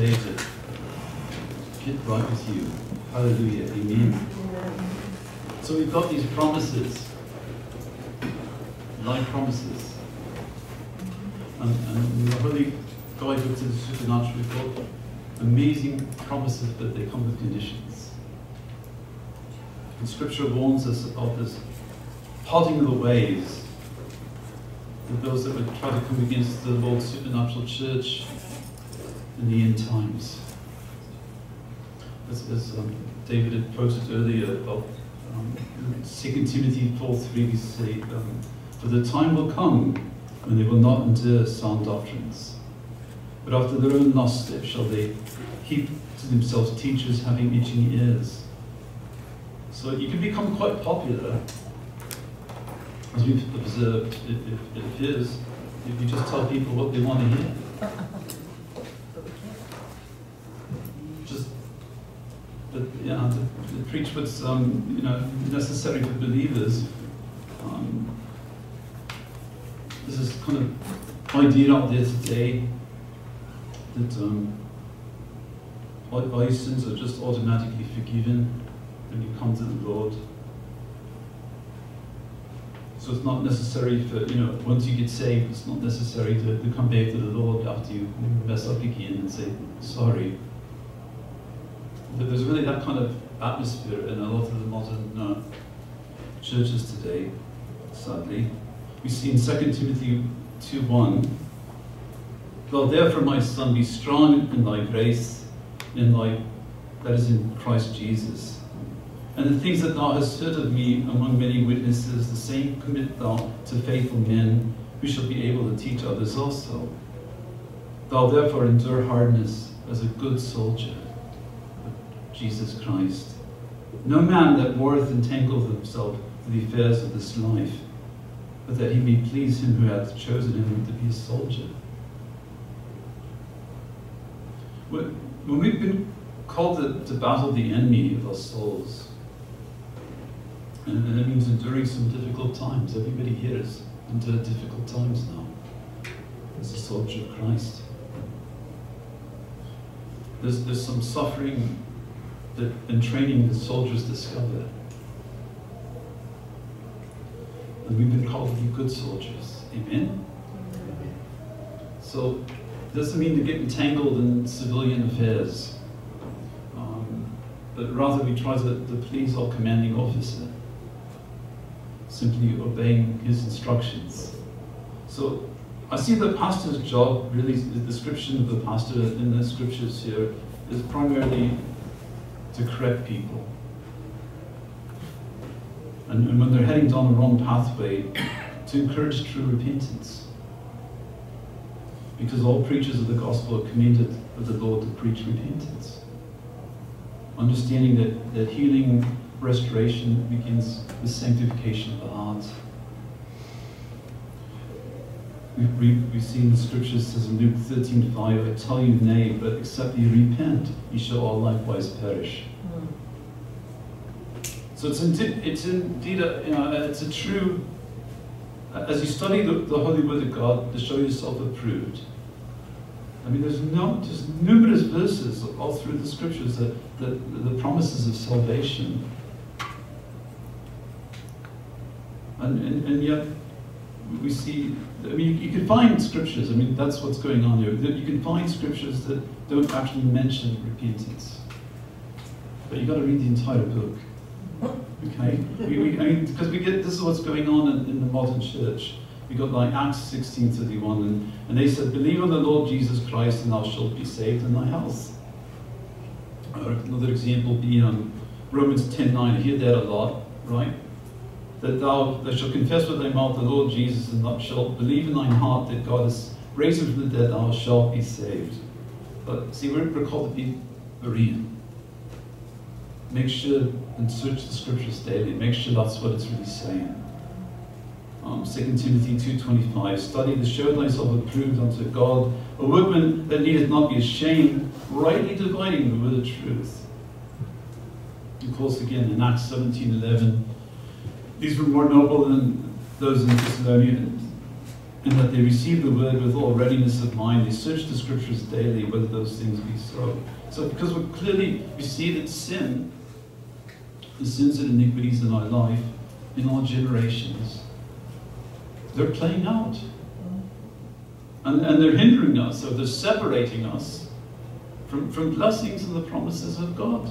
days that get right with you. Hallelujah. Amen. So we've got these promises, like promises. And really, God looks at the supernatural. We've got amazing promises, but they come with conditions. And Scripture warns us about this parting of the ways. That those that would try to come against the Lord's supernatural church in the end times. As David had posted earlier about 2 Timothy 4:3, we say, "For the time will come when they will not endure sound doctrines, but after their own lust shall they heap to themselves teachers having itching ears." So you can become quite popular, as we've observed. It appears if you just tell people what they want to hear. To preach what's necessary for believers. There's this kind of idea out there today that all your sins are just automatically forgiven when you come to the Lord. So it's not necessary for, once you get saved, it's not necessary to come back to the Lord after you mess up again and say, sorry. There's really that kind of atmosphere in a lot of the modern churches today, sadly. We see in 2 Timothy 2:1, "Thou therefore, my son, be strong in thy grace, that is in Christ Jesus. And the things that thou hast heard of me among many witnesses, the same commit thou to faithful men, who shall be able to teach others also. Thou therefore endure hardness as a good soldier Jesus Christ. No man that warreth entangleth himself to the affairs of this life, but that he may please him who hath chosen him to be a soldier." When we've been called to battle the enemy of our souls, and that means enduring some difficult times. Everybody here has endured difficult times now as a soldier of Christ. There's some suffering and training the soldiers discover. And we've been called to be good soldiers. Amen? Amen. So, it doesn't mean to get entangled in civilian affairs. But rather we try to please our commanding officer, simply obeying his instructions. So, I see the pastor's job, really, the description of the pastor in the scriptures here, is primarily to correct people. And when they're heading down the wrong pathway, to encourage true repentance. Because all preachers of the gospel are commended of the Lord to preach repentance. Understanding that healing, restoration begins with sanctification of the heart. We've seen the scriptures, says in Luke 13:5, "I tell you, nay, but except ye repent, ye shall all likewise perish." So it's indeed a true. As you study the Holy Word of God, to show yourself approved. I mean, there's numerous verses all through the scriptures that the promises of salvation, and yet. We see, you can find scriptures, that's what's going on here. You can find scriptures that don't actually mention repentance. But you've got to read the entire book. Okay? Because this is what's going on in the modern church. We've got like Acts 16:31, and they said, "Believe on the Lord Jesus Christ, and thou shalt be saved in thy house." Or another example being Romans 10:9. I hear that a lot, right? "That thou shalt confess with thy mouth the Lord Jesus, and thou shalt believe in thine heart that God has raised him from the dead, thou shalt be saved." But see, we're called to be Berean. Make sure and search the scriptures daily. Make sure that's what it's really saying. 2 Timothy 2:25, "Study to show thyself approved unto God, a workman that needeth not be ashamed, rightly dividing the word of truth." Of course, again, in Acts 17:11, "These were more noble than those in Thessalonica, and that they receive the word with all readiness of mind. They search the scriptures daily whether those things be so. So because we're clearly, we see that sin, the sins and iniquities in our life, in our generations, they're playing out. And they're hindering us, or they're separating us from blessings and the promises of God.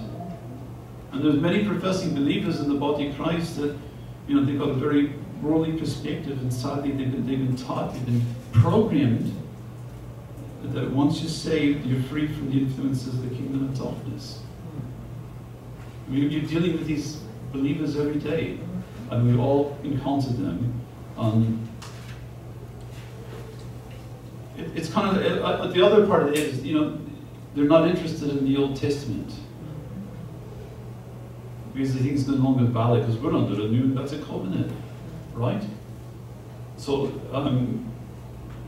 And there's many professing believers in the body of Christ that, you know, they've got a very worldly perspective, and sadly they've been taught, they've been programmed that once you're saved, you're free from the influences of the kingdom of darkness. I mean, you're dealing with these believers every day, and we've all encountered them. It's kind of, the other part of it is, you know, they're not interested in the Old Testament, because they think it's no longer valid, because we're under a new and better covenant, right? So,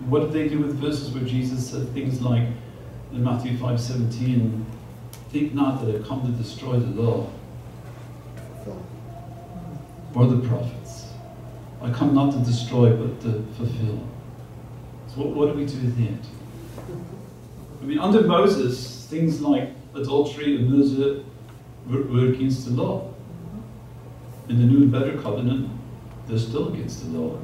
what did they do with verses where Jesus said things like, in Matthew 5:17, think not that I come to destroy the law or the prophets. I come not to destroy, but to fulfill. So what do we do with that? I mean, under Moses, things like adultery and murder were against the law. In the new and better covenant, they're still against the law.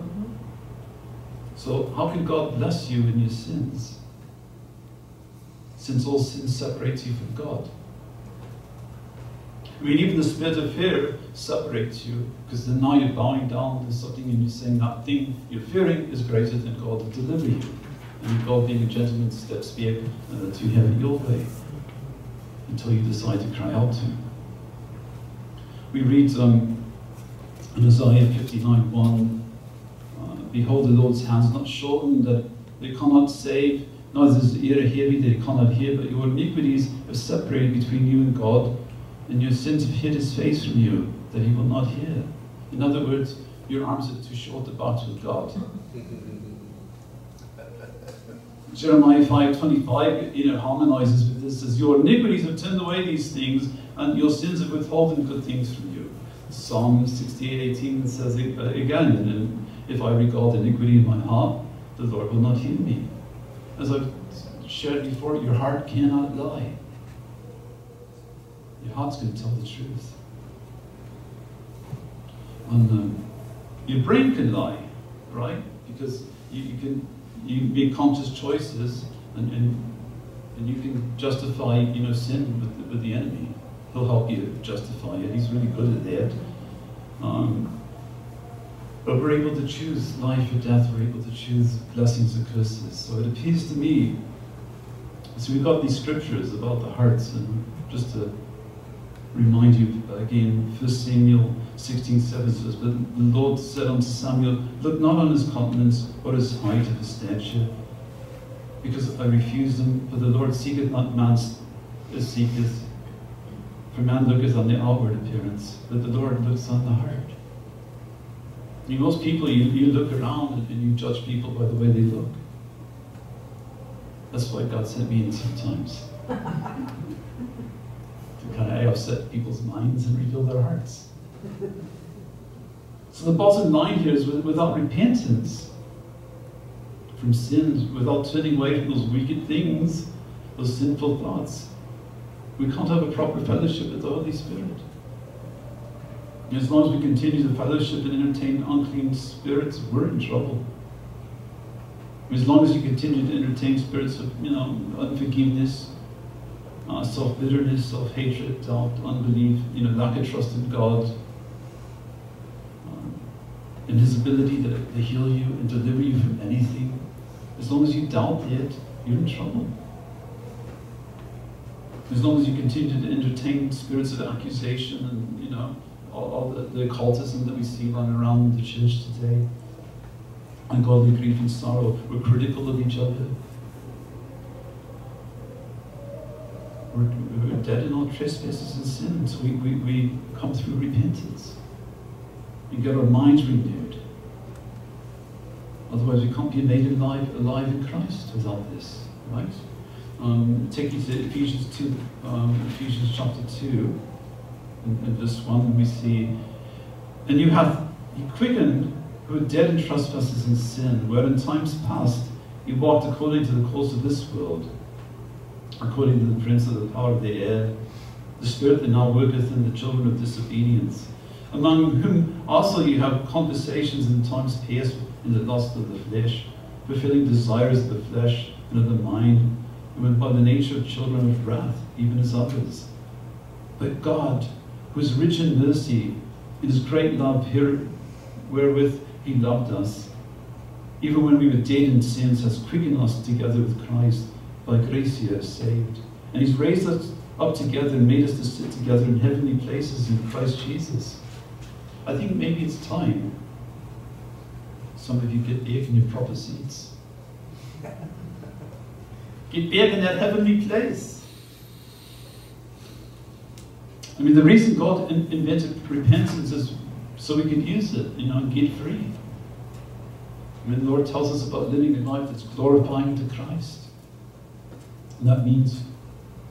So how can God bless you in your sins, since all sin separates you from God? I mean, even the spirit of fear separates you, because then now you're bowing down to something and you're saying that thing you're fearing is greater than God to deliver you. And God, being a gentleman, steps back and lets you have it your way until you decide to cry out to Him. We read in Isaiah 59:1, behold, the Lord's hand's not shortened, that they cannot save, neither is the ear heavy, that they cannot hear, but your iniquities are separated between you and God, and your sins have hid His face from you, that He will not hear. In other words, your arms are too short to box with God. Jeremiah 5:25, you know, harmonizes with this, says, your iniquities have turned away these things, and your sins have withholden good things from you. Psalm 68:18 says again, if I regard iniquity in my heart, the Lord will not hear me. As I've shared before, your heart cannot lie. Your heart's going to tell the truth. And your brain can lie, right? Because you make conscious choices, and you can justify, you know, sin with the enemy. He'll help you justify it. He's really good at that. But we're able to choose life or death. We're able to choose blessings or curses. So it appears to me, so we've got these scriptures about the hearts, and just to remind you again, 1 Samuel 16:7 says, but the Lord said unto Samuel, look not on his countenance, or his height, or his stature, because I refuse him. For the Lord seeketh not man seeketh, for man looketh on the outward appearance, but the Lord looks on the heart. I mean, most people, you look around and you judge people by the way they look. That's why God sent me in sometimes. Kind of upset people's minds and reveal their hearts. So the bottom line here is, without repentance from sins, without turning away from those wicked things, those sinful thoughts, we can't have a proper fellowship with the Holy Spirit. And as long as we continue to fellowship and entertain unclean spirits, we're in trouble. And as long as you continue to entertain spirits of, you know, unforgiveness, self-bitterness, self-hatred, doubt, unbelief, you know, lack of trust in God, in His ability to heal you and deliver you from anything. As long as you doubt it, you're in trouble. As long as you continue to entertain spirits of accusation and, you know, all the occultism that we see running around the church today, ungodly grief and sorrow, we're critical of each other. We're dead in our trespasses and sins. We come through repentance and get our minds renewed. Otherwise, we can't be made alive in Christ without this, right? Take you to Ephesians 2, Ephesians chapter 2, in verse 1, we see, and you have quickened who were dead in trespasses and sin, where in times past you walked according to the course of this world, according to the prince of the power of the air, the spirit that now worketh in the children of disobedience, among whom also you have conversations in times past in the lust of the flesh, fulfilling desires of the flesh and of the mind, and went by the nature of children of wrath, even as others. But God, who is rich in mercy, in his great love wherewith he loved us, even when we were dead in sins, has quickened us together with Christ. By grace you are saved. And he's raised us up together and made us to sit together in heavenly places in Christ Jesus. I think maybe it's time some of you get back in your proper seats. Get back in that heavenly place. I mean, the reason God invented repentance is so we can use it, you know, and get free. I mean, the Lord tells us about living a life that's glorifying to Christ. And that means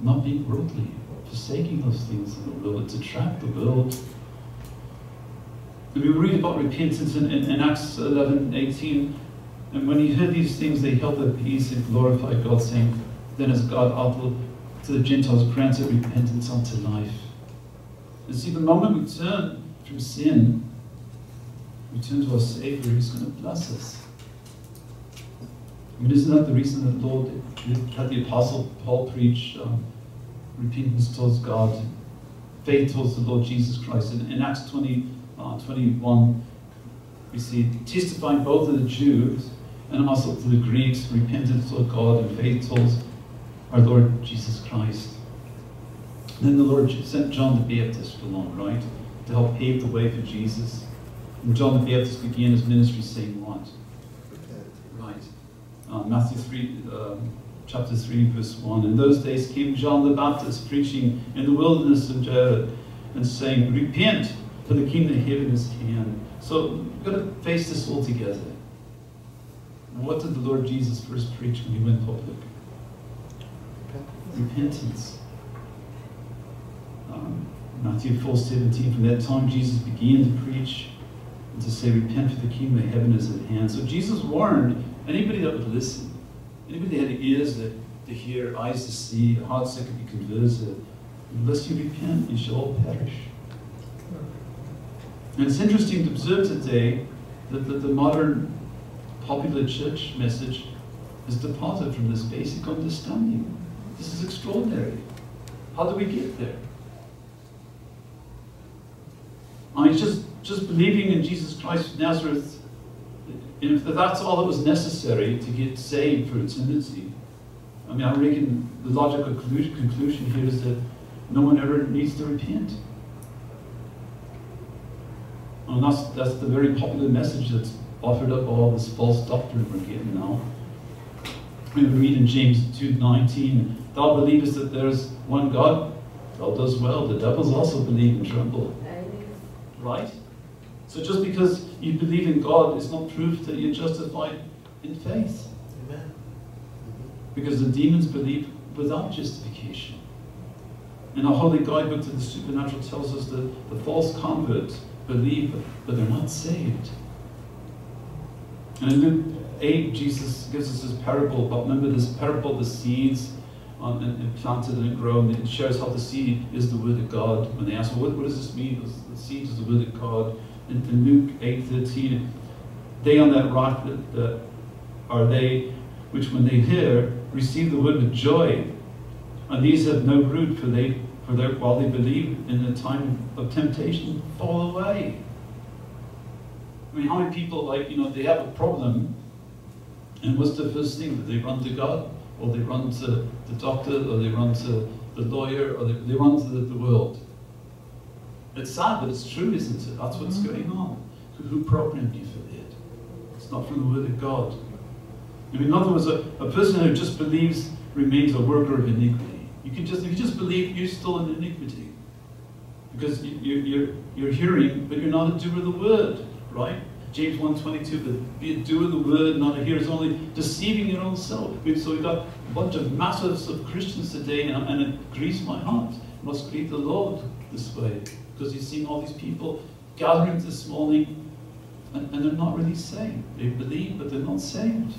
not being worldly, forsaking those things in the world. It's a trap, the world. And we read about repentance in Acts 11:18. And when he heard these things, they held their peace and glorified God, saying, then as God outward to the Gentiles granted repentance unto life. You see, the moment we turn from sin, we turn to our Savior, who's going to bless us. I mean, isn't that the reason that the Lord had the Apostle Paul preach repentance towards God, faith towards the Lord Jesus Christ? In Acts 21, we see, testifying both to the Jews and also to the Greeks, repentance toward God and faith towards our Lord Jesus Christ. And then the Lord sent John the Baptist along, right, to help pave the way for Jesus. And John the Baptist began his ministry saying what? Right. Matthew 3, chapter 3, verse 1. In those days came John the Baptist preaching in the wilderness of Jared and saying, repent, for the kingdom of heaven is at hand. So we've got to face this all together. What did the Lord Jesus first preach when he went public? Repentance. Matthew 4:17, from that time Jesus began to preach and to say, repent, for the kingdom of heaven is at hand. So Jesus warned anybody that would listen, anybody that had ears to hear, eyes to see, hearts that could be converted, unless you repent, you shall all perish. And it's interesting to observe today that the modern popular church message has departed from this basic understanding. This is extraordinary. How do we get there? I mean, just believing in Jesus Christ of Nazareth, if that's all that was necessary to get saved for eternity. I mean, I reckon the logical conclusion here is that no one ever needs to repent. And that's the very popular message that's offered up all this false doctrine we're getting now. We read in James 2:19, thou believest that there is one God, thou dost well, the devils also believe and tremble. Right? So just because you believe in God is not proof that you're justified in faith. Amen. Because the demons believe without justification. And our holy guidebook to the supernatural tells us that the false converts believe, but they're not saved. And in Luke 8, Jesus gives us this parable, but remember this parable, the seeds and planted and grown, and it shows how the seed is the word of God. When they ask, well, what does this mean? The seed is the word of God. In Luke 8:13, they on that rock that are they, which when they hear, receive the word with joy. And these have no root, for while they believe in the time of temptation, fall away. I mean, how many people, like, you know, they have a problem, and what's the first thing? That they run to God, or they run to the doctor, or they run to the lawyer, or they run to the world. It's sad, but it's true, isn't it? That's what's going on. Who programmed you for that? It's not from the word of God. I mean, in other words, a person who just believes remains a worker of iniquity. If you just believe, you're still in iniquity. Because you're hearing, but you're not a doer of the word, right? James 1:22, but be a doer of the word, not a hearer, is only deceiving your own self. So we've got a bunch of masses of Christians today, and it grieves my heart. I must grieve the Lord this way. Because you've seen all these people gathering this morning, and they're not really saved. They believe, but they're not saved.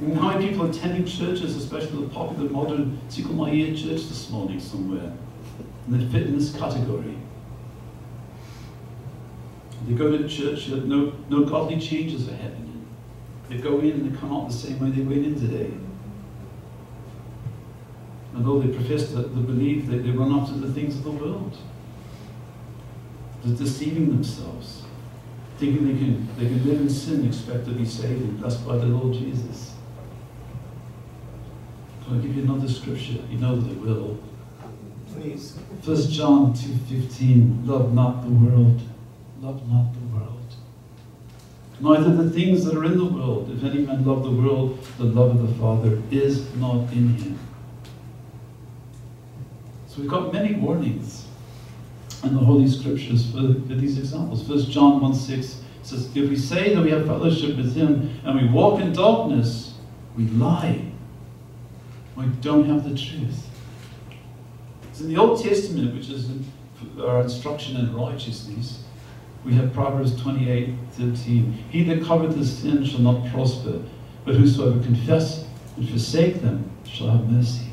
And how many people attending churches, especially the popular modern Tickle-My-Ear church this morning somewhere, and they fit in this category? They go to church, no godly changes are happening. They go in and they come out the same way they went in today. And though they profess that they believe, they run after the things of the world. They're deceiving themselves, thinking they can live in sin and expect to be saved and blessed by the Lord Jesus. Can I give you another scripture? You know they will. Please. 1 John 2:15, love not the world. Love not the world, neither the things that are in the world. If any man love the world, the love of the Father is not in him. So we've got many warnings in the Holy Scriptures for these examples. 1 John 1:6 says, if we say that we have fellowship with him and we walk in darkness, we lie. We don't have the truth. It's in the Old Testament, which is our instruction in righteousness. We have Proverbs 28:13. He that covereth sin shall not prosper, but whosoever confess and forsake them shall have mercy.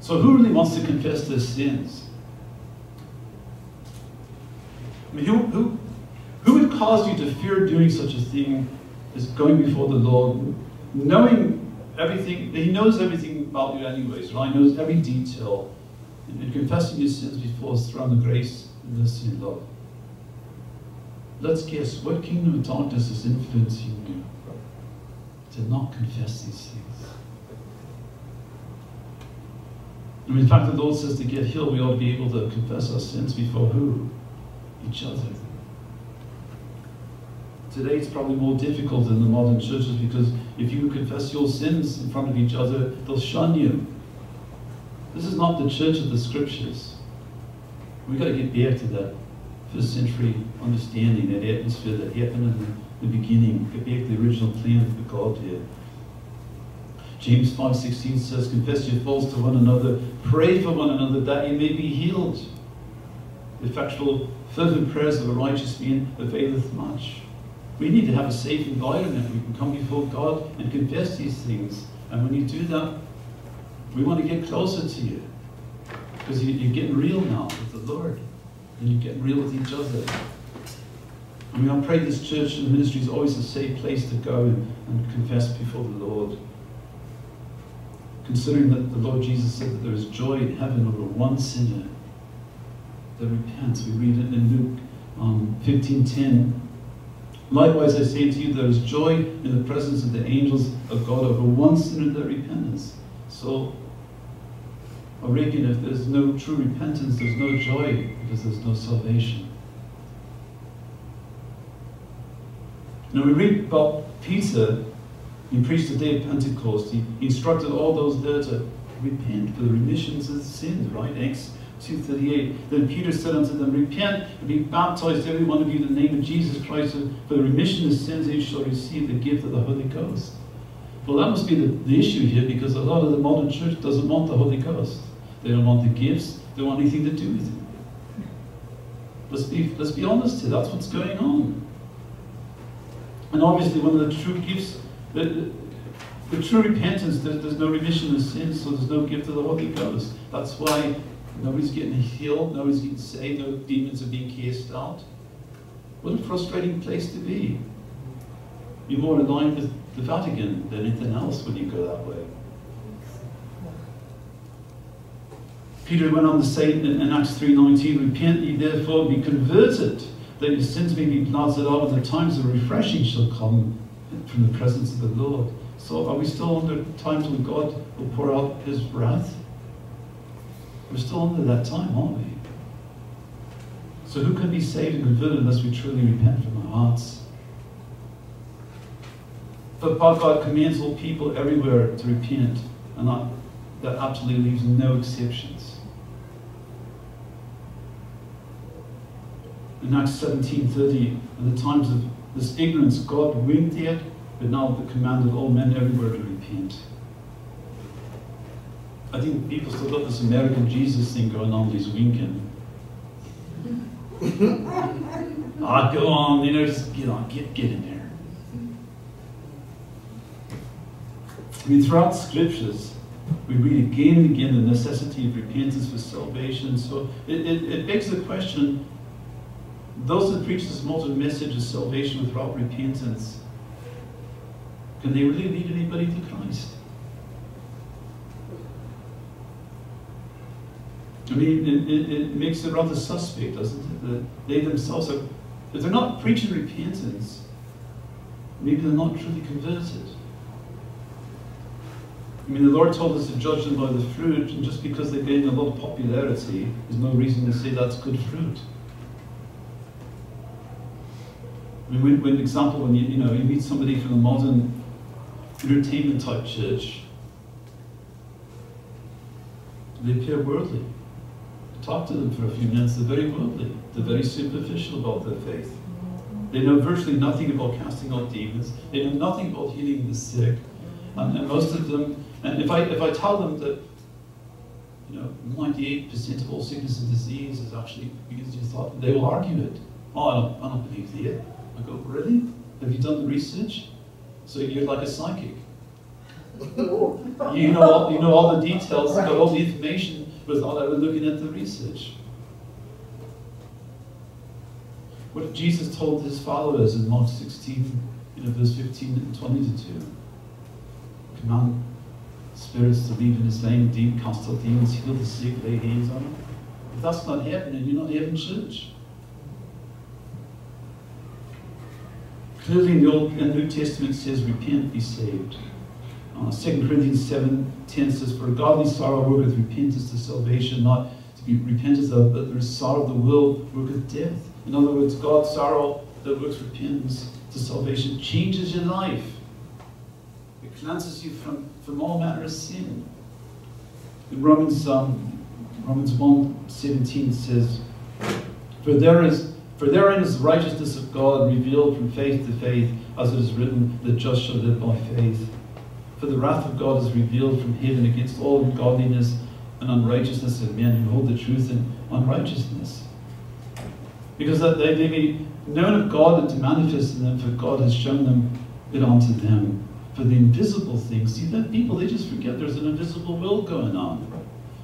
So who really wants to confess their sins? I mean, who would cause you to fear doing such a thing as going before the Lord, knowing everything? He knows everything about you anyways, right? He knows every detail. And confessing your sins before us through the grace, mercy, and love. Let's guess, what kingdom of darkness is influencing you to not confess these things? And in fact, the Lord says to get healed, we ought to be able to confess our sins before who? Each other. Today it's probably more difficult in the modern churches, because if you confess your sins in front of each other, they'll shun you. This is not the church of the scriptures. We've got to get back to that first century understanding, that atmosphere that happened in the beginning. Get back to the original plan for God here. James 5:16 says, confess your faults to one another, pray for one another that you may be healed. The effectual, fervent prayers of a righteous man availeth much. We need to have a safe environment. We can come before God and confess these things. And when you do that, we want to get closer to you, because you're getting real now with the Lord, and you're getting real with each other. I mean, I pray this church and ministry is always a safe place to go and confess before the Lord. Considering that the Lord Jesus said that there is joy in heaven over one sinner that repents. We read it in Luke 15:10. Likewise, I say to you, there is joy in the presence of the angels of God over one sinner that repents. So, I reckon if there's no true repentance, there's no joy, because there's no salvation. Now we read about Peter, he preached the day of Pentecost. He instructed all those there to repent for the remissions of sins, right? Acts 2:38. Then Peter said unto them, repent and be baptized every one of you in the name of Jesus Christ for the remission of sins, and you shall receive the gift of the Holy Ghost. Well, that must be the issue here, because a lot of the modern church doesn't want the Holy Ghost. They don't want the gifts. They don't want anything to do with it. Let's be honest here. That's what's going on. And obviously, one of the true gifts, the true repentance, there's no remission of sins, so there's no gift of the Holy Ghost. That's why nobody's getting healed, nobody's getting saved, no demons are being cast out. What a frustrating place to be. You're more aligned with the Vatican than anything else when you go that way. Peter went on to say in Acts 3:19, repent ye therefore, be converted, that your sins may be blotted out, and the times of refreshing shall come from the presence of the Lord. So are we still under times when God will pour out his wrath? We're still under that time, aren't we? So who can be saved and converted unless we truly repent from our hearts? But God commands all people everywhere to repent, and that absolutely leaves no exceptions. In Acts 17:30, in the times of this ignorance, God winked at, but now commanded all men everywhere to repent. I think people still got this American Jesus thing going on, these winking. I'd go on, you know, just get in there. I mean, throughout Scriptures, we read again and again the necessity of repentance for salvation. So it begs the question, those that preach this multiple message of salvation without repentance, can they really lead anybody to Christ? I mean, it makes it rather suspect, doesn't it? That they themselves are, if they're not preaching repentance, maybe they're not truly converted. I mean, the Lord told us to judge them by the fruit, and just because they gain a lot of popularity, there's no reason to say that's good fruit. I mean, for example, when you meet somebody from a modern entertainment type church, they appear worldly. Talk to them for a few minutes, they're very worldly. They're very superficial about their faith. They know virtually nothing about casting out demons. They know nothing about healing the sick. And most of them, and if I tell them that 98% of all sickness and disease is actually because you thought, they will argue it. Oh, I don't believe that. I go, really? Have you done the research? So you're like a psychic. you know all the details, got all the information without ever looking at the research. What if Jesus told his followers in Mark 16, verse 15 and 22? Command spirits to leave in his name, cast out demons, heal the sick, lay hands on them. If that's not happening, you're not having church. Clearly in the Old and New Testament says, repent, be saved. 2 Corinthians 7:10 says, for godly sorrow worketh repentance to salvation, not to be repented of, but the sorrow of the will worketh death. In other words, God's sorrow that works repentance to salvation changes your life. It cleanses you from all manner of sin. In Romans 1:17 says, for therein is the righteousness of God revealed from faith to faith, as it is written, the just shall live by faith. For the wrath of God is revealed from heaven against all ungodliness and unrighteousness of men who hold the truth in unrighteousness. Because that they may be known of God and to manifest in them, for God has shown them it unto them. For the invisible things, see that people, they just forget there's an invisible world going on.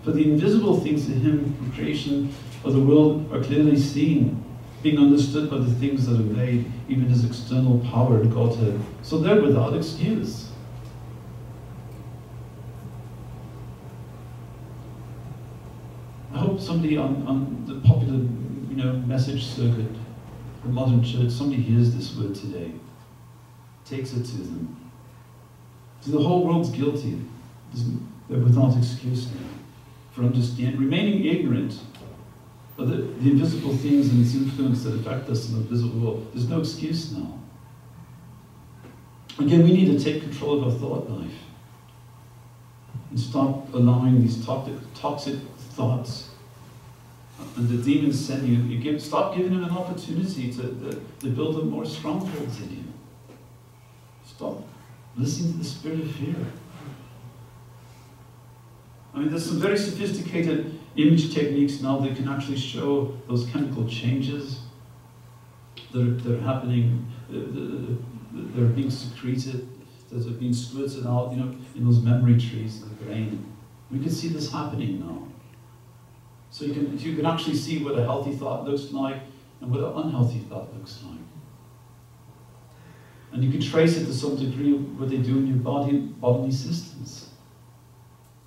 For the invisible things to him from creation of the world are clearly seen, being understood by the things that are made, even his external power and Godhead. So they're without excuse. I hope somebody on the popular message circuit, the modern church, somebody hears this word today, takes it to them. So the whole world's guilty. They're without excuse now for understanding, remaining ignorant of the invisible things and its influence that affect us in the visible world. There's no excuse now. Again, we need to take control of our thought life and stop allowing these toxic thoughts and the demons send you. Stop giving them an opportunity to build up more strongholds in you. Stop listening to the spirit of fear. I mean, there's some very sophisticated image techniques now that can actually show those chemical changes that are happening, that are being secreted, that are being squirted out, in those memory trees in the brain. We can see this happening now. So you can actually see what a healthy thought looks like and what an unhealthy thought looks like. And you can trace it to some degree what they do in your bodily systems.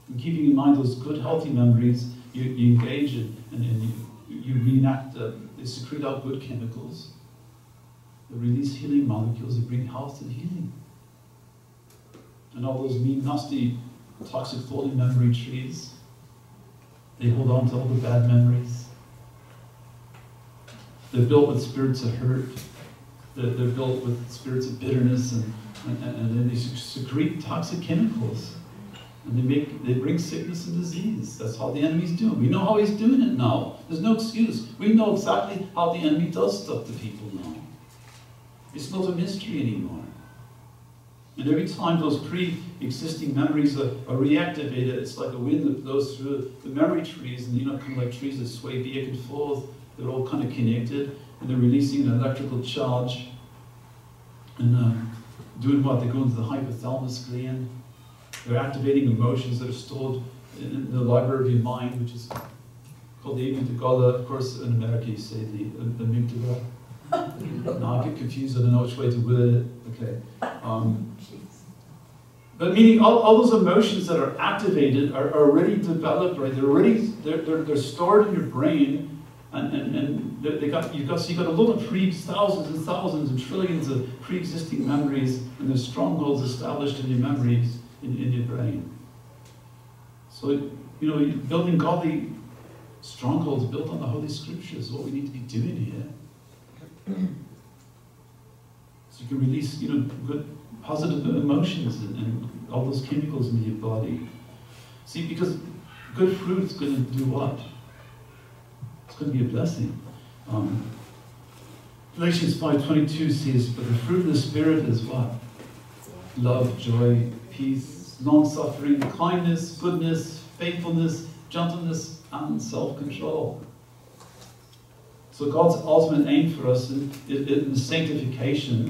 And keeping in mind those good, healthy memories, you engage in and you reenact, they secrete out good chemicals. They release healing molecules, they bring health and healing. And all those mean, nasty, toxic thought and memory trees, they hold on to all the bad memories. They're built with spirits of hurt. They're built with spirits of bitterness, and then they secrete toxic chemicals, and they bring sickness and disease. That's how the enemy's doing it. We know how he's doing it now. There's no excuse. We know exactly how the enemy does stuff to people now. It's not a mystery anymore. And every time those pre-existing memories are reactivated, it's like a wind that blows through the memory trees, and kind of like trees that sway back and forth, they're all kind of connected, and they're releasing an electrical charge, and doing what? They go into the hypothalamus gland. They're activating emotions that are stored in the library of your mind, which is called the amygdala. Of course, in America you say the amygdala. Now I get confused, I don't know which way to word it. Okay. But meaning all those emotions that are activated are already developed, right? They're stored in your brain, and you've got a lot of thousands and thousands and trillions of pre-existing memories, and there's strongholds established in your memories in your brain. So you know, building godly strongholds built on the Holy Scriptures is what we need to be doing here. So you can release, you know, good positive emotions and all those chemicals in your body. See, because good fruit is going to do what? It's going to be a blessing. Galatians 5:22 says, "But the fruit of the Spirit is what? Love, joy, peace, long-suffering, kindness, goodness, faithfulness, gentleness, and self-control." So God's ultimate aim for us in sanctification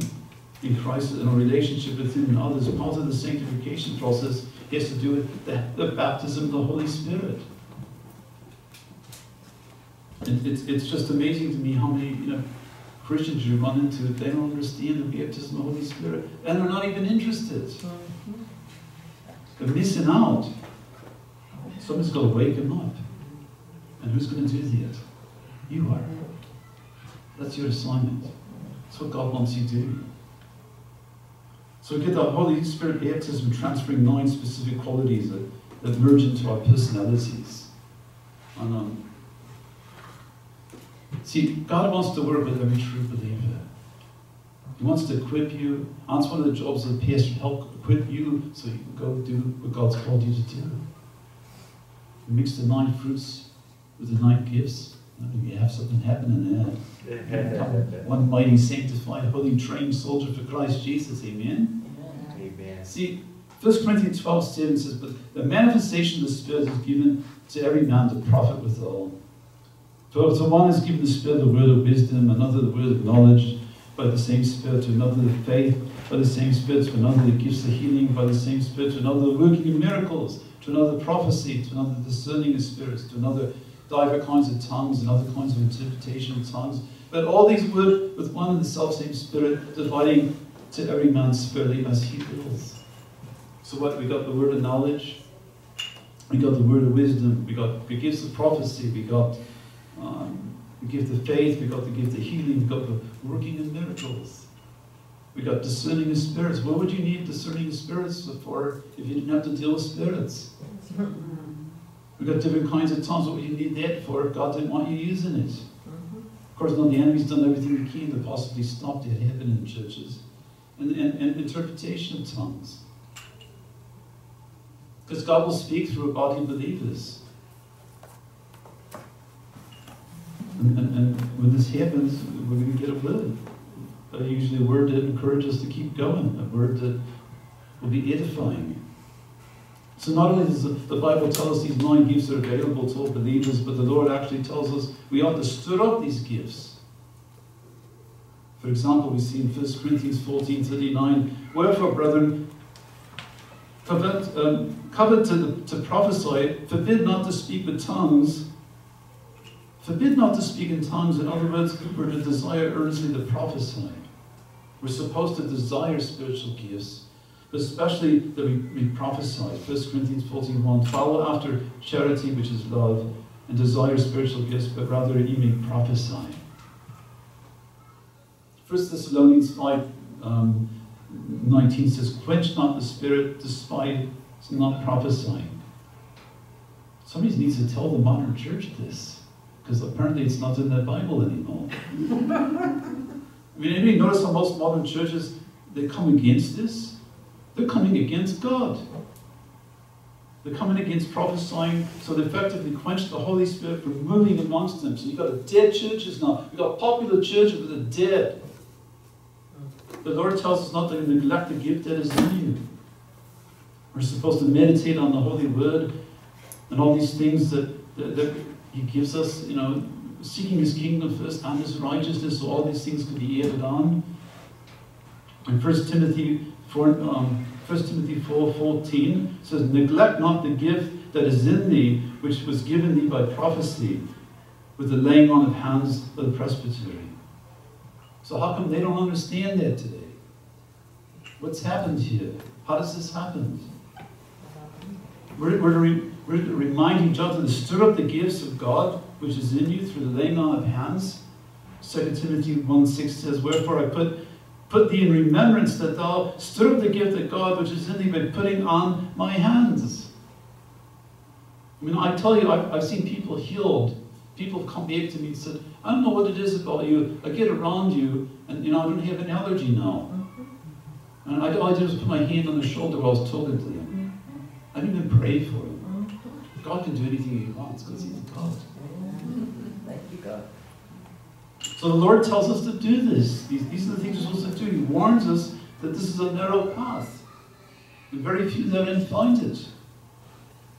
in Christ and our relationship with Him and others, part of the sanctification process has to do with the baptism of the Holy Spirit. And it's just amazing to me how many, you know, Christians you run into, they don't understand the baptism of the Holy Spirit, and they're not even interested. They're missing out. Someone's got to wake them up. And who's going to do that? You are. That's your assignment. That's what God wants you to do. So we get the Holy Spirit baptism transferring 9 specific qualities that merge into our personalities. And, see, God wants to work with every true believer. He wants to equip you. That's one of the jobs of the pastor, help equip you so you can go do what God's called you to do. Mix the 9 fruits with the 9 gifts. You have something happening there. One mighty, sanctified, holy, trained soldier for Christ Jesus. Amen? Amen. See, 1 Corinthians 12:7 says, "But the manifestation of the Spirit is given to every man to profit withal. For to one is given the Spirit the word of wisdom, another the word of knowledge, by the same Spirit; to another the faith, by the same Spirit; to another the gifts of healing, by the same Spirit; to another the working of miracles; to another prophecy; to another discerning of spirits; to another divers kinds of tongues and other kinds of interpretation of tongues. But all these work with one and the selfsame Spirit, dividing to every man spiritually as he wills." So what? We got the word of knowledge. We got the word of wisdom. We got the gifts of prophecy. We got the gift of faith. We got the gift of healing. We got the working of miracles. We got discerning of spirits. What would you need discerning of spirits for if you didn't have to deal with spirits? We've got different kinds of tongues. What would you need that for if God didn't want you using it? Of course, now the enemy's done everything he can to possibly stop that happening in churches. And interpretation of tongues. Because God will speak through a body of believers. And when this happens, we're going to get a word. But usually a word that encourages us to keep going. A word that will be edifying. So not only does the Bible tell us these 9 gifts are available to all believers, but the Lord actually tells us we ought to stir up these gifts. For example, we see in 1 Corinthians 14:39, "Wherefore, brethren, covet to prophesy, forbid not to speak with tongues, forbid not to speak in tongues." In other words, we're to desire earnestly to prophesy. We're supposed to desire spiritual gifts, especially that we prophesy. 1 Corinthians 14:1, "Follow after charity, which is love, and desire spiritual gifts, but rather ye may prophesy." 1 Thessalonians 5:19 says, "Quench not the Spirit, despite not prophesying." Somebody needs to tell the modern church this, because apparently it's not in their Bible anymore. I mean, anybody notice how most modern churches, they come against this? They're coming against God. They're coming against prophesying, so they effectively quench the Holy Spirit from moving amongst them. So you've got dead churches now. You've got popular churches that are dead. The Lord tells us not to neglect the gift that is in you. We're supposed to meditate on the Holy Word and all these things that He gives us, you know, seeking His kingdom first and His righteousness, so all these things could be added on. And 1 Timothy 4:14 says, "Neglect not the gift that is in thee, which was given thee by prophecy, with the laying on of hands of the presbytery." So how come they don't understand that today? What's happened here? How does this happen? We're to remind each other to stir up the gifts of God, which is in you, through the laying on of hands. 2 Timothy 1:6 says, "Wherefore I put thee in remembrance that thou stir up the gift of God, which is in thee, by putting on my hands." I mean, I tell you, I've seen people healed. People have come back to me and said, "I don't know what it is about you. I get around you, and I don't have an allergy now." And all I did was put my hand on the shoulder while I was talking to him. I didn't even pray for him. God can do anything He wants because He's God. Thank you, God. So the Lord tells us to do this. These are the things we're supposed to do. He warns us that this is a narrow path, and very few therein find it.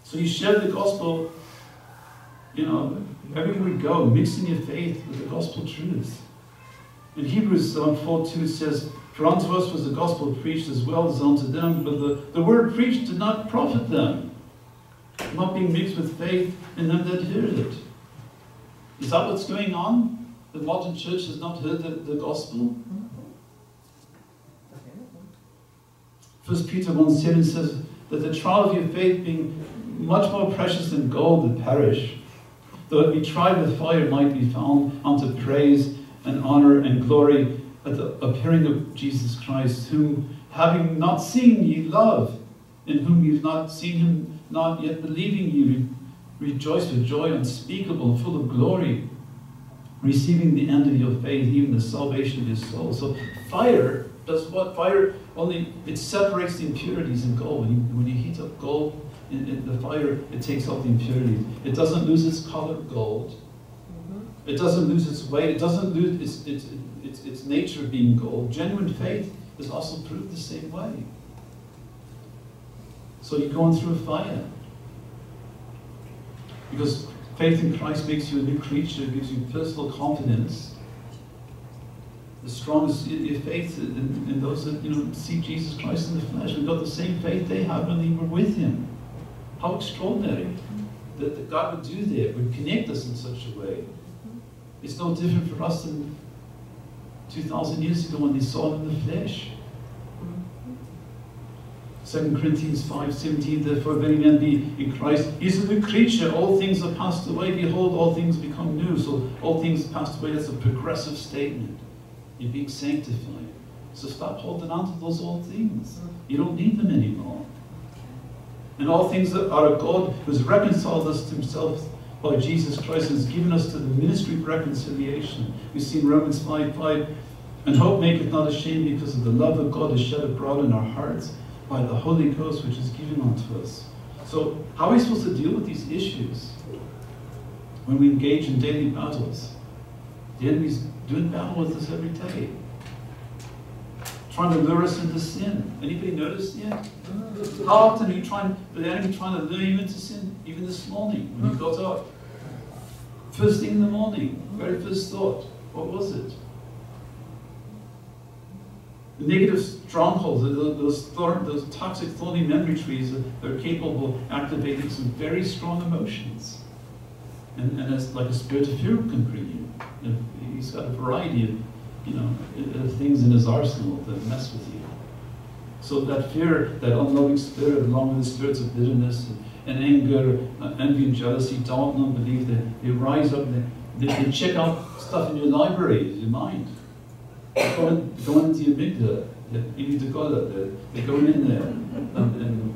So you share the gospel, everywhere we go, mixing your faith with the gospel truth. In Hebrews 4:2 it says, "For unto us was the gospel preached as well as unto them, but the word preached did not profit them, not being mixed with faith in them that heard it." Is that what's going on? The modern church has not heard the gospel? 1 Peter 1:7 says that the trial of your faith, being much more precious than gold that perish, though it be tried with fire, might be found unto praise and honor and glory at the appearing of Jesus Christ, whom, having not seen, ye love, in whom ye have not seen Him, not yet believing ye rejoice with joy unspeakable, full of glory, receiving the end of your faith, even the salvation of your soul. So fire does what? Fire only, it separates the impurities in gold. When you heat up gold in the fire, it takes out the impurities. It doesn't lose its color, gold. It doesn't lose its weight. It doesn't lose its nature of being gold. Genuine faith is also proved the same way. So you're going through a fire. Because faith in Christ makes you a new creature, gives you personal confidence. The strongest your faith in those that see Jesus Christ in the flesh. We've got the same faith they had when they were with Him. How extraordinary that God would do that, would connect us in such a way. It's no different for us than 2,000 years ago when they saw Him in the flesh. 2 Corinthians 5:17, "Therefore if any man be in Christ, he is a new creature. All things are passed away. Behold, all things become new." So all things passed away, that's a progressive statement. You're being sanctified. So stop holding on to those old things. You don't need them anymore. "And all things that are of God, who has reconciled us to Himself by Jesus Christ, and has given us to the ministry of reconciliation." We see in Romans 5:5, "And hope maketh not ashamed, because of the love of God is shed abroad in our hearts by the Holy Ghost, which is given unto us." So how are we supposed to deal with these issues when we engage in daily battles? The enemy's doing battle with us every day, trying to lure us into sin. Anybody notice yet? How often are you the enemy trying to lure you into sin? Even this morning, when you got up, first thing in the morning, very first thought, what was it? The negative strongholds, those toxic, thorny memory trees, they're capable of activating some very strong emotions, and it's like a spirit of fear can bring you. He's got a variety of things in his arsenal that mess with you. So that fear, that unloving spirit, along with the spirits of bitterness and anger, envy and jealousy, doubt and unbelief, they rise up and they check out stuff in your library, your mind. They go into your amygdala. You need to go there. They're going in there and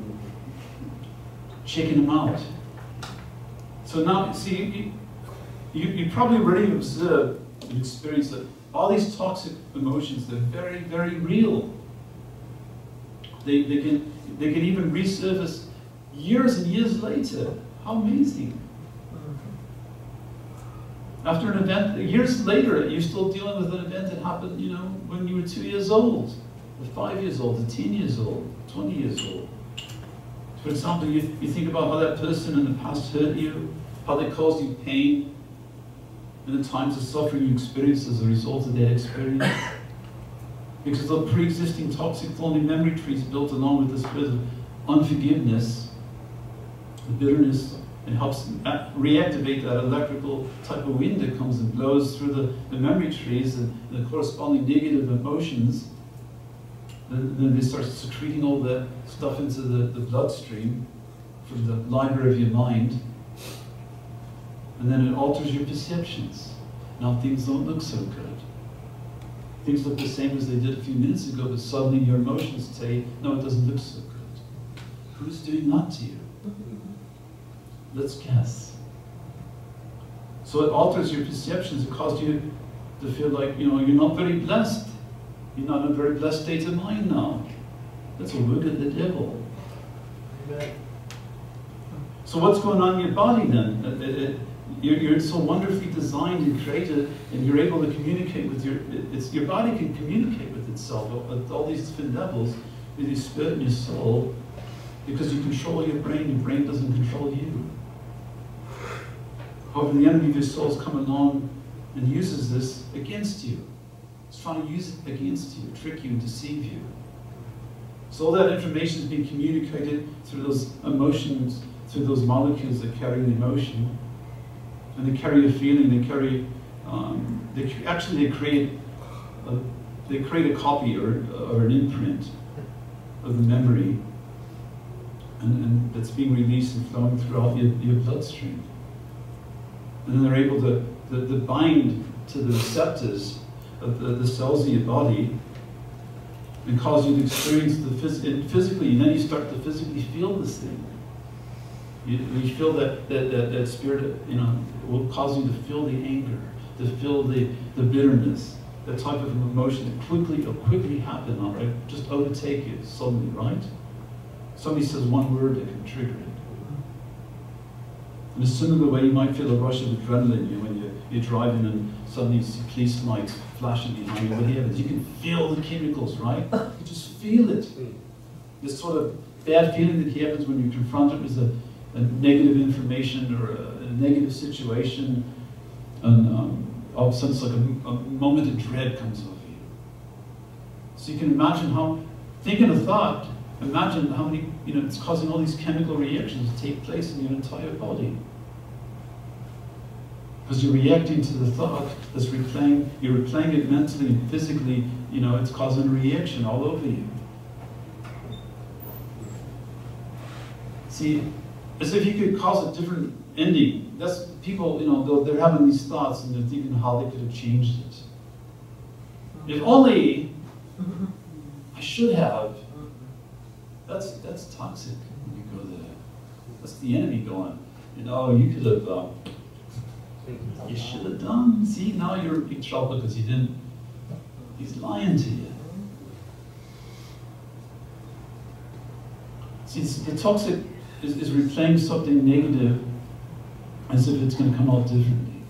checking them out. So now, see, you probably already observe and experience that all these toxic emotions, they're very, very real. They can even resurface years and years later. How amazing. After an event, years later, you're still dealing with an event that happened, when you were 2 years old, or 5 years old, or 10 years old, 20 years old. For example, you think about how that person in the past hurt you, how they caused you pain, and the times of suffering you experience as a result of that experience. Because of pre-existing toxic thorny memory trees built along with the spirit of unforgiveness, the bitterness, and helps reactivate that electrical type of wind that comes and blows through the memory trees and the corresponding negative emotions. And then they start secreting all that stuff into the bloodstream from the library of your mind. And then it alters your perceptions. Now things don't look so good. Things look the same as they did a few minutes ago, but suddenly your emotions tell you, no, it doesn't look so good. Who's doing that to you? Let's guess. So it alters your perceptions. It causes you to feel like, you know, you're not very blessed. You're not in a very blessed state of mind now. That's a work of the devil. Amen. So what's going on in your body then? You're so wonderfully designed and created, and you're able to communicate with your body can communicate with itself at all these different levels, with your spirit and your soul, because you control your brain doesn't control you. However, the enemy of your soul's come along and uses this against you. It's trying to use it against you, trick you, and deceive you. So all that information is being communicated through those emotions, through those molecules that carry an emotion. And they carry a feeling. They carry. They create a copy or an imprint of the memory, and that's being released and flowing throughout your bloodstream. And then they're able to bind to the receptors of the cells of your body and cause you to experience physically. And then you start to physically feel this thing. You feel that spirit, you know, will cause you to feel the anger, to feel the bitterness, that type of emotion that quickly happen, all right? Just overtake you suddenly, right? Somebody says one word, that can trigger it. In a similar way, you might feel a rush of adrenaline when you're driving and suddenly you see police lights flashing behind you, whatever. You can feel the chemicals, right? You just feel it. This sort of bad feeling that happens when you confront it with a negative information or a negative situation, and all of a sudden it's like a moment of dread comes over you. So you can imagine how, thinking a thought, imagine how many, you know, it's causing all these chemical reactions to take place in your entire body. Because you're reacting to the thought that's replaying, you're replaying it mentally and physically, you know, it's causing a reaction all over you. See, as if you could cause a different ending. That's people, you know, they're having these thoughts and they're thinking how they could have changed it. If only I should have. That's toxic when you go there. That's the enemy going. You know, you could have. You should have done. See, now you're in big trouble because you didn't. He's lying to you. See, the toxic. Is replaying something negative as if it's going to come out differently.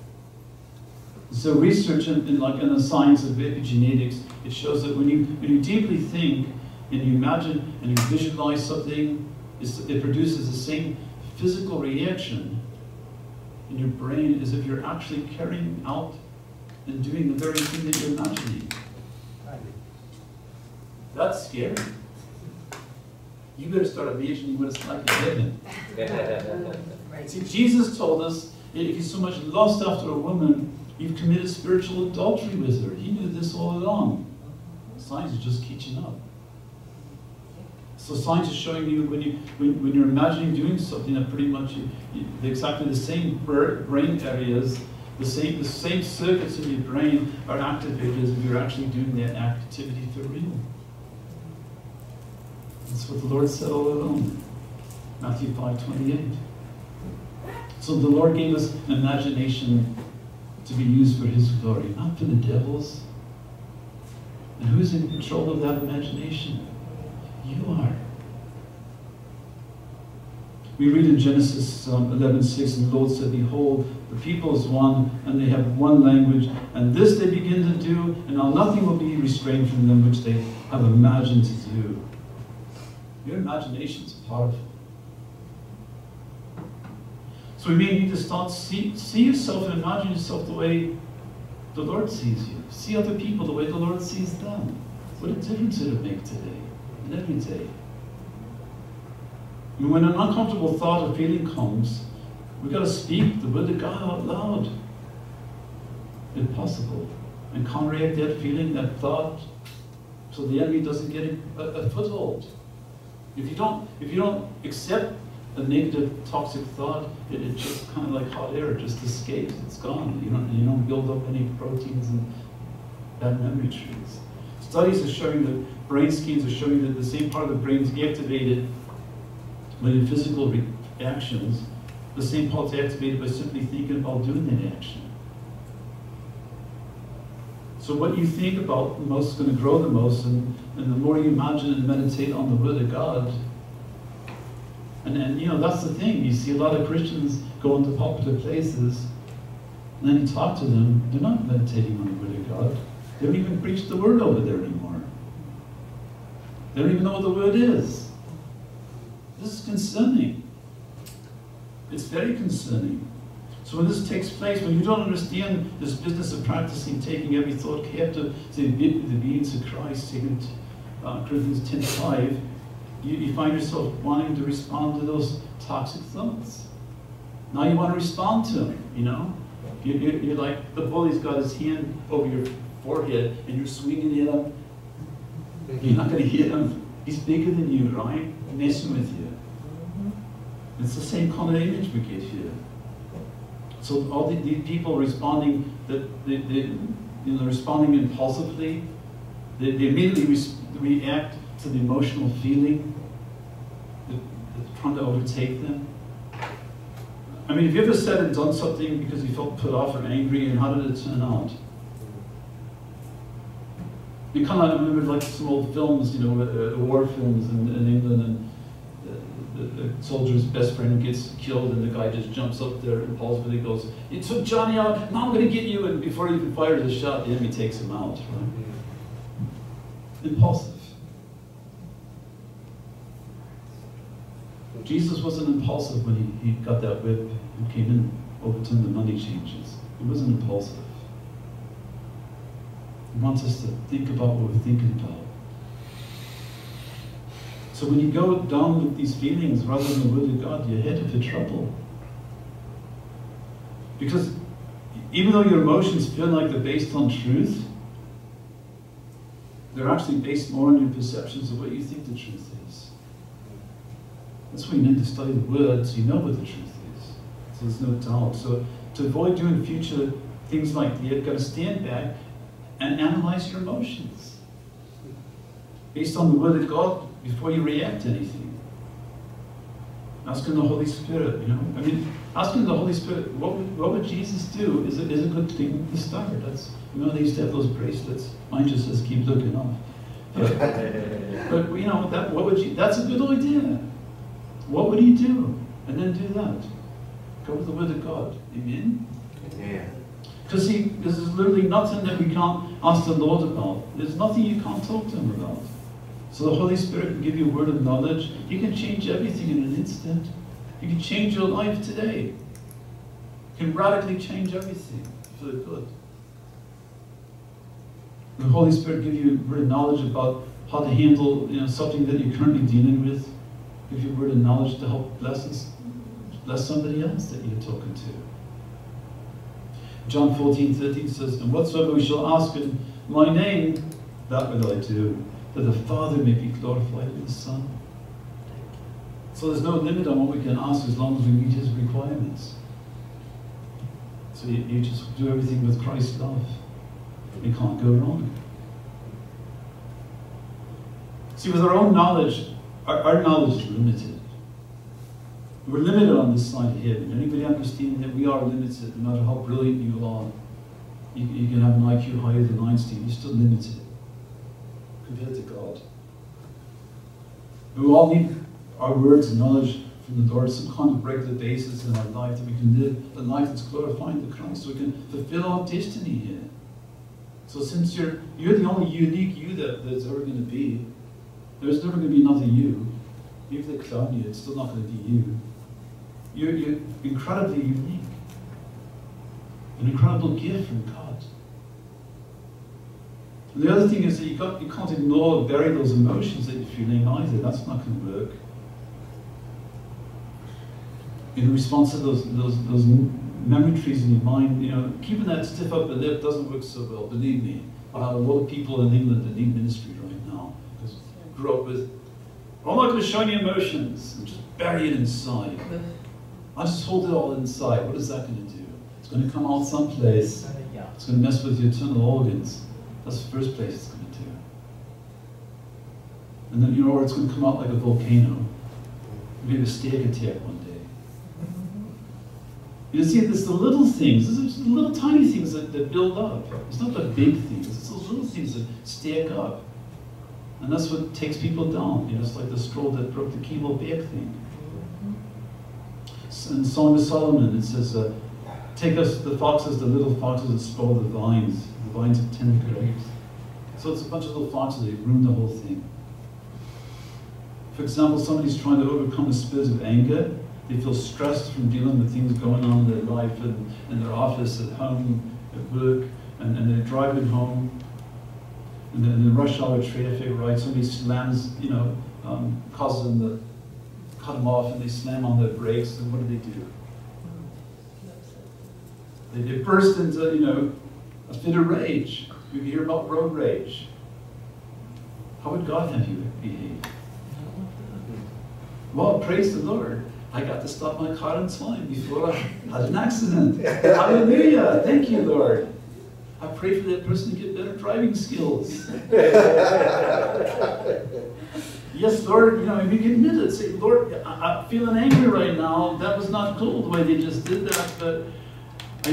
So research in the science of epigenetics, it shows that when you deeply think and you imagine and you visualize something, it produces the same physical reaction in your brain as if you're actually carrying out and doing the very thing that you're imagining. That's scary. You better start imagining what it's like in heaven. Right. See, Jesus told us, if you so much lust after a woman, you've committed spiritual adultery with her. He knew this all along. Science is just catching up. So science is showing you when you're imagining doing something that pretty much exactly the same brain areas, the same circuits in your brain are activated as if you're actually doing that activity for real. That's what the Lord said all along, Matthew 5:28. So the Lord gave us an imagination to be used for His glory, not for the devil's. And who's in control of that imagination? You are. We read in Genesis 11:6, and the Lord said, "Behold, the people is one, and they have one language, and this they begin to do, and now nothing will be restrained from them which they have imagined to do." Your imagination is powerful. So we may need to start see yourself and imagine yourself the way the Lord sees you. See other people the way the Lord sees them. What a difference it would make today and every day. And when an uncomfortable thought or feeling comes, we've got to speak the word of God out loud, if possible, and counteract that feeling, that thought, so the enemy doesn't get a foothold. If you don't accept a negative, toxic thought, it just kind of like hot air, it just escapes, it's gone. You don't build up any proteins and bad memory trees. Studies are showing that brain scans are showing that the same part of the brain is activated when physical reactions, the same part's activated by simply thinking about doing that action. So what you think about the most is going to grow the most, and the more you imagine and meditate on the Word of God. And that's the thing. You see a lot of Christians go into popular places, and then you talk to them, they're not meditating on the Word of God. They don't even preach the Word over there anymore. They don't even know what the Word is. This is concerning. It's very concerning. So when this takes place, when you don't understand this business of practicing, taking every thought captive to the obedience of Christ, 2 Corinthians 10:5, you find yourself wanting to respond to those toxic thoughts. Now you want to respond to them, you know? You're like, the bully's got his hand over your forehead and you're swinging at him. You're not going to hit him. He's bigger than you, right? Messing with you. It's the same kind of image we get here. So all the people responding, responding impulsively, they immediately react to the emotional feeling that's trying to overtake them. I mean, have you ever said and done something because you felt put off and angry, and how did it turn out? You kind of remember like some old films, you know, war films in England, and the soldier's best friend gets killed, and the guy just jumps up there and impulsively goes, "It took Johnny out, now I'm going to get you," and before he even fires a shot, the enemy takes him out. Right? Impulsive. Jesus wasn't impulsive when he got that whip and came in, overturned the money changers. He wasn't impulsive. He wants us to think about what we're thinking about. So when you go down with these feelings rather than the Word of God, you're headed for trouble. Because even though your emotions feel like they're based on truth, they're actually based more on your perceptions of what you think the truth is. That's why you need to study the Word, so you know what the truth is. So there's no doubt. So to avoid doing future things like that, you've got to stand back and analyze your emotions based on the Word of God before you react to anything. Asking the Holy Spirit, you know? I mean, asking the Holy Spirit, what would Jesus do is a good thing to start. They used to have those bracelets. Mine just says, "Keep looking up." But you know, that's a good idea. What would he do? And then do that. Go with the Word of God. Amen? Yeah. Because see, there's literally nothing that we can't ask the Lord about. There's nothing you can't talk to him about. So the Holy Spirit can give you a word of knowledge. You can change everything in an instant. You can change your life today. You can radically change everything for the good. The Holy Spirit give you a word of knowledge about how to handle something that you're currently dealing with. Give you a word of knowledge to help bless somebody else that you're talking to. John 14:13 says, "And whatsoever we shall ask in my name, that will I do, that the Father may be glorified in the Son." So there's no limit on what we can ask as long as we meet his requirements. So you just do everything with Christ's love. You can't go wrong. See, with our own knowledge, our knowledge is limited. We're limited on this side of heaven. Anybody understand that we are limited? No matter how brilliant you are, you can have an IQ higher than Einstein. You're still limited compared to God. We all need our words and knowledge from the Lord, some kind of regular basis in our life that we can live a life that's glorifying to Christ, so we can fulfill our destiny here. So since you're the only unique you that's ever going to be, there's never going to be another you. Even if they clone you, it's still not going to be you. You're incredibly unique. An incredible gift from God. And the other thing is that you can't ignore or bury those emotions that you're feeling either. That's not going to work. In response to those memory trees in your mind, keeping that stiff upper lip doesn't work so well, believe me. A lot of people in England that need ministry right now, because they grew up with, I'm not going to show any emotions, and just bury it inside. I just hold it all inside. What is that going to do? It's going to come out someplace. It's going to mess with your internal organs. That's the first place it's going to do. And then or it's going to come out like a volcano. Maybe a stag attack one day. You see, it's the little things, it's the little tiny things that build up. It's not the big things, it's those little things that stack up. And that's what takes people down. It's like the scroll that broke the Kebal Back thing. In Song of Solomon, it says, take us the foxes, the little foxes that spoil the vines of tender grapes. So it's a bunch of little foxes that ruin the whole thing. For example, somebody's trying to overcome the spirit of anger. They feel stressed from dealing with things going on in their life, and in their office, at home, at work, and they're driving home, and then the rush hour traffic, right? Somebody slams, causes them to cut them off, and they slam on their brakes, and what do? They burst into, a fit of rage. You hear about road rage. How would God have you behave? Well, praise the Lord. I got to stop my car in time before I had an accident. Hallelujah! Thank you, Lord. I pray for that person to get better driving skills. Yes, Lord, if you can admit it, say, Lord, I'm feeling angry right now. That was not cool the way they just did that, but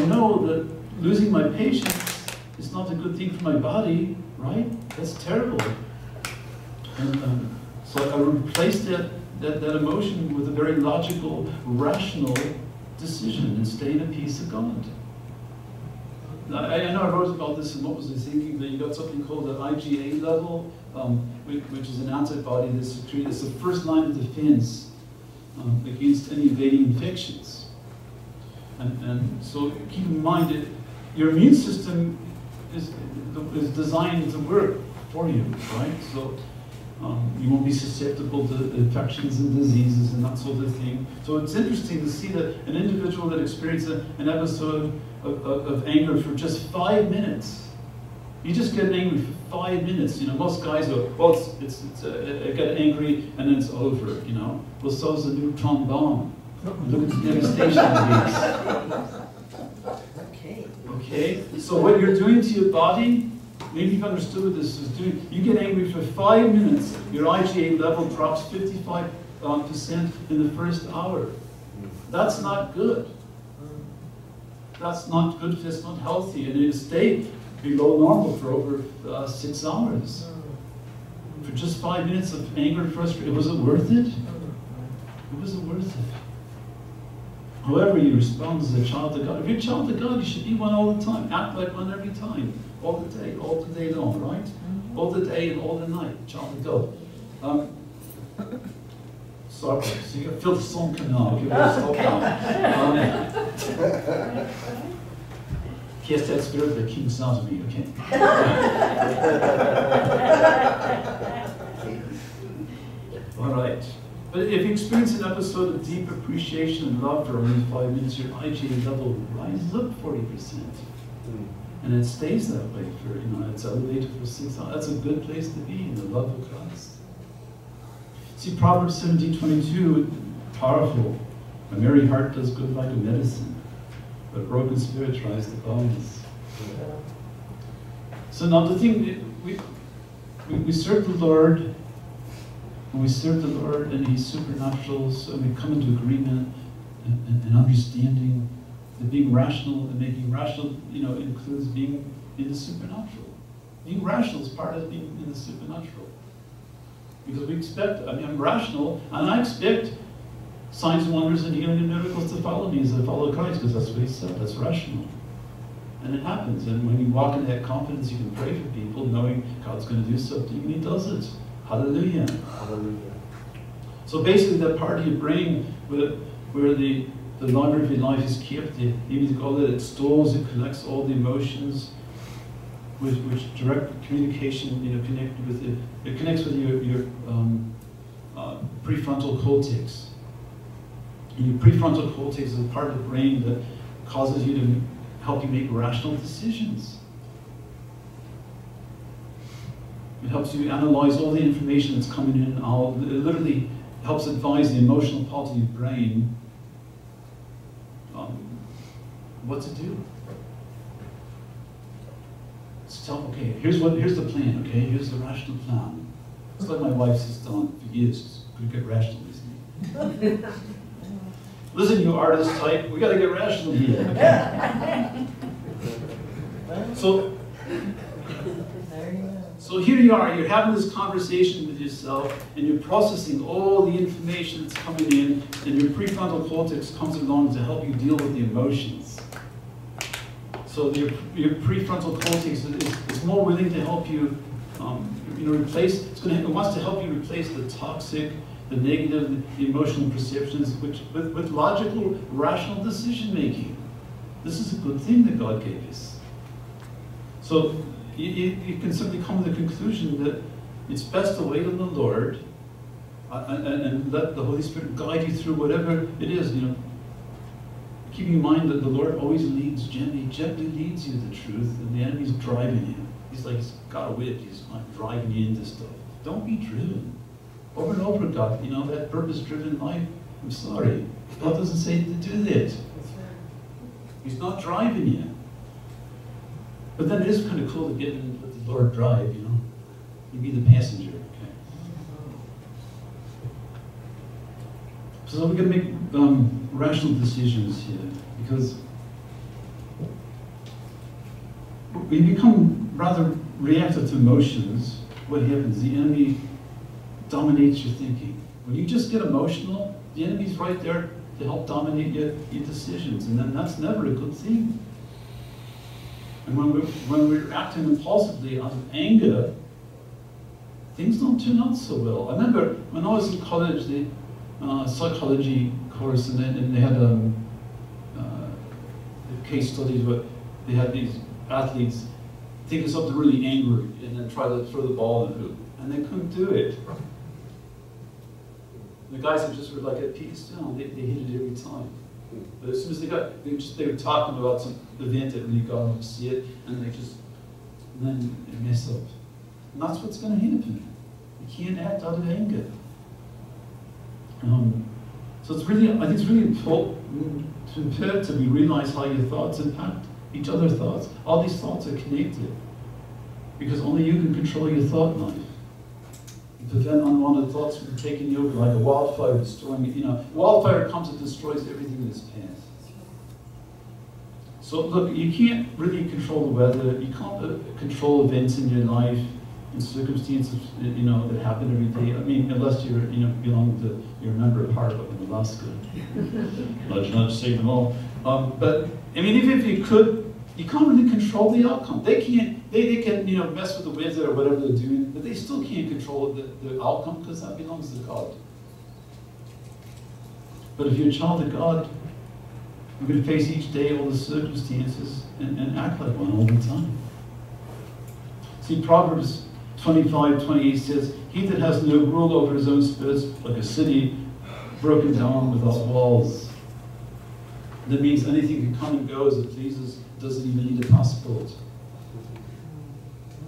I know that losing my patience is not a good thing for my body, right? That's terrible. And so I replaced that emotion with a very logical, rational decision and stay in a peace of God. I know I wrote about this and what was I thinking, that you got something called the IgA level, which is an antibody that's secreted. It's the first line of defense against any invading infections. And so keep in mind that your immune system is designed to work for you, right? So, you won't be susceptible to infections and diseases and that sort of thing. So it's interesting to see that an individual that experiences an episode of anger for just 5 minutes, you just get angry for 5 minutes. Most guys go, well, I get angry and then it's over. Well, so's the neutron bomb. Look at the devastation. Okay. So what you're doing to your body. Maybe you've understood what this is doing. You get angry for 5 minutes, your IgA level drops 55% in the first hour. That's not good. That's not good, that's not healthy. And you stay below normal for over 6 hours. For just 5 minutes of anger and frustration, was it worth it? It wasn't worth it. However you respond as a child of God. If you're a child of God, you should be one all the time. Act like one every time. All the day long, right? All the day and all the night, child of God. Sorry, so you feel the song canal. Okay, stop now. Cast that spirit that keeps out of me, okay? All right. But if you experience an episode of deep appreciation and love for only 5 minutes, your IgA level rises up 40%. And it stays that way for, it's elevated for 6 hours. That's a good place to be in the love of Christ. See, Proverbs 17:22, powerful. A merry heart does good like a medicine, but a broken spirit tries to balance. So now the thing, we serve the Lord, and we serve the Lord and He's supernatural, so we come into agreement and understanding. That being rational and making rational, includes being in the supernatural. Being rational is part of being in the supernatural. Because we expect, I'm rational, and I expect signs and wonders and healing and miracles to follow me as I follow Christ, because that's what He said, that's rational. And it happens, and when you walk in that confidence, you can pray for people, knowing God's going to do something, and He does it. Hallelujah. Hallelujah. So basically, that part of your brain with where the library of life is kept, he would call it, it stores and collects all the emotions with which direct communication, connected with it. It connects with your prefrontal cortex. And your prefrontal cortex is a part of the brain that causes you to help you make rational decisions. It helps you analyze all the information that's coming in and out. It literally helps advise the emotional part of your brain what to do. Okay, here's the plan, okay? Here's the rational plan. It's like my wife has done for years. She's going to get rational, isn't it? Listen, you artist type, we got to get rational here. Okay? So here you are, you're having this conversation with yourself, and you're processing all the information that's coming in, and your prefrontal cortex comes along to help you deal with the emotions. So your prefrontal cortex is more willing to help you, replace. It wants to help you replace the toxic, the negative, the emotional perceptions, with logical, rational decision making. This is a good thing that God gave us. So you can simply come to the conclusion that it's best to wait on the Lord and let the Holy Spirit guide you through whatever it is. Keep in mind that the Lord always leads gently. Gently leads you to the truth, and the enemy's driving you. He's like, he's got a whip. He's not driving you into stuff. Don't be driven. Over and over, God, that purpose-driven life. I'm sorry. God doesn't say to do that. He's not driving you. But then it is kind of cool to get in with the Lord drive, You be the passenger, okay? So we can make rational decisions here, because we become rather reactive to emotions. What happens? The enemy dominates your thinking. When you just get emotional, the enemy's right there to help dominate your decisions, and then that's never a good thing. And when we're acting impulsively out of anger, things don't turn out so well. I remember when I was in college, the psychology course, and they had case studies where they had these athletes think of something really angry and then try to throw the ball in the hoop, and they couldn't do it. The guys that just were like at Peterstown, they hit it every time. But as soon as they were talking about some event that really got them to see it, and then they mess up. And that's what's going to happen. You can't act out of anger. So I think it's really important to realize how your thoughts impact each other's thoughts. All these thoughts are connected, because only you can control your thought life. You prevent unwanted thoughts from taking you over, like a wildfire destroying it. Wildfire comes and destroys everything in its path. So look, you can't really control the weather. You can't control events in your life. Circumstances, that happen every day. I mean, unless you're, belong to, you're a member of Harvard in Alaska. Nudge, nudge, save them all. But I mean, even if you could, you can't really control the outcome. They can't. They can, mess with the weather or whatever they're doing, but they still can't control the outcome, because that belongs to God. But if you're a child of God, you're going to face each day all the circumstances and act like one all the time. See, Proverbs 25:28 says, "He that has no rule over his own spirits, like a city broken down without walls." That means anything can come and go as it pleases, doesn't even need a passport.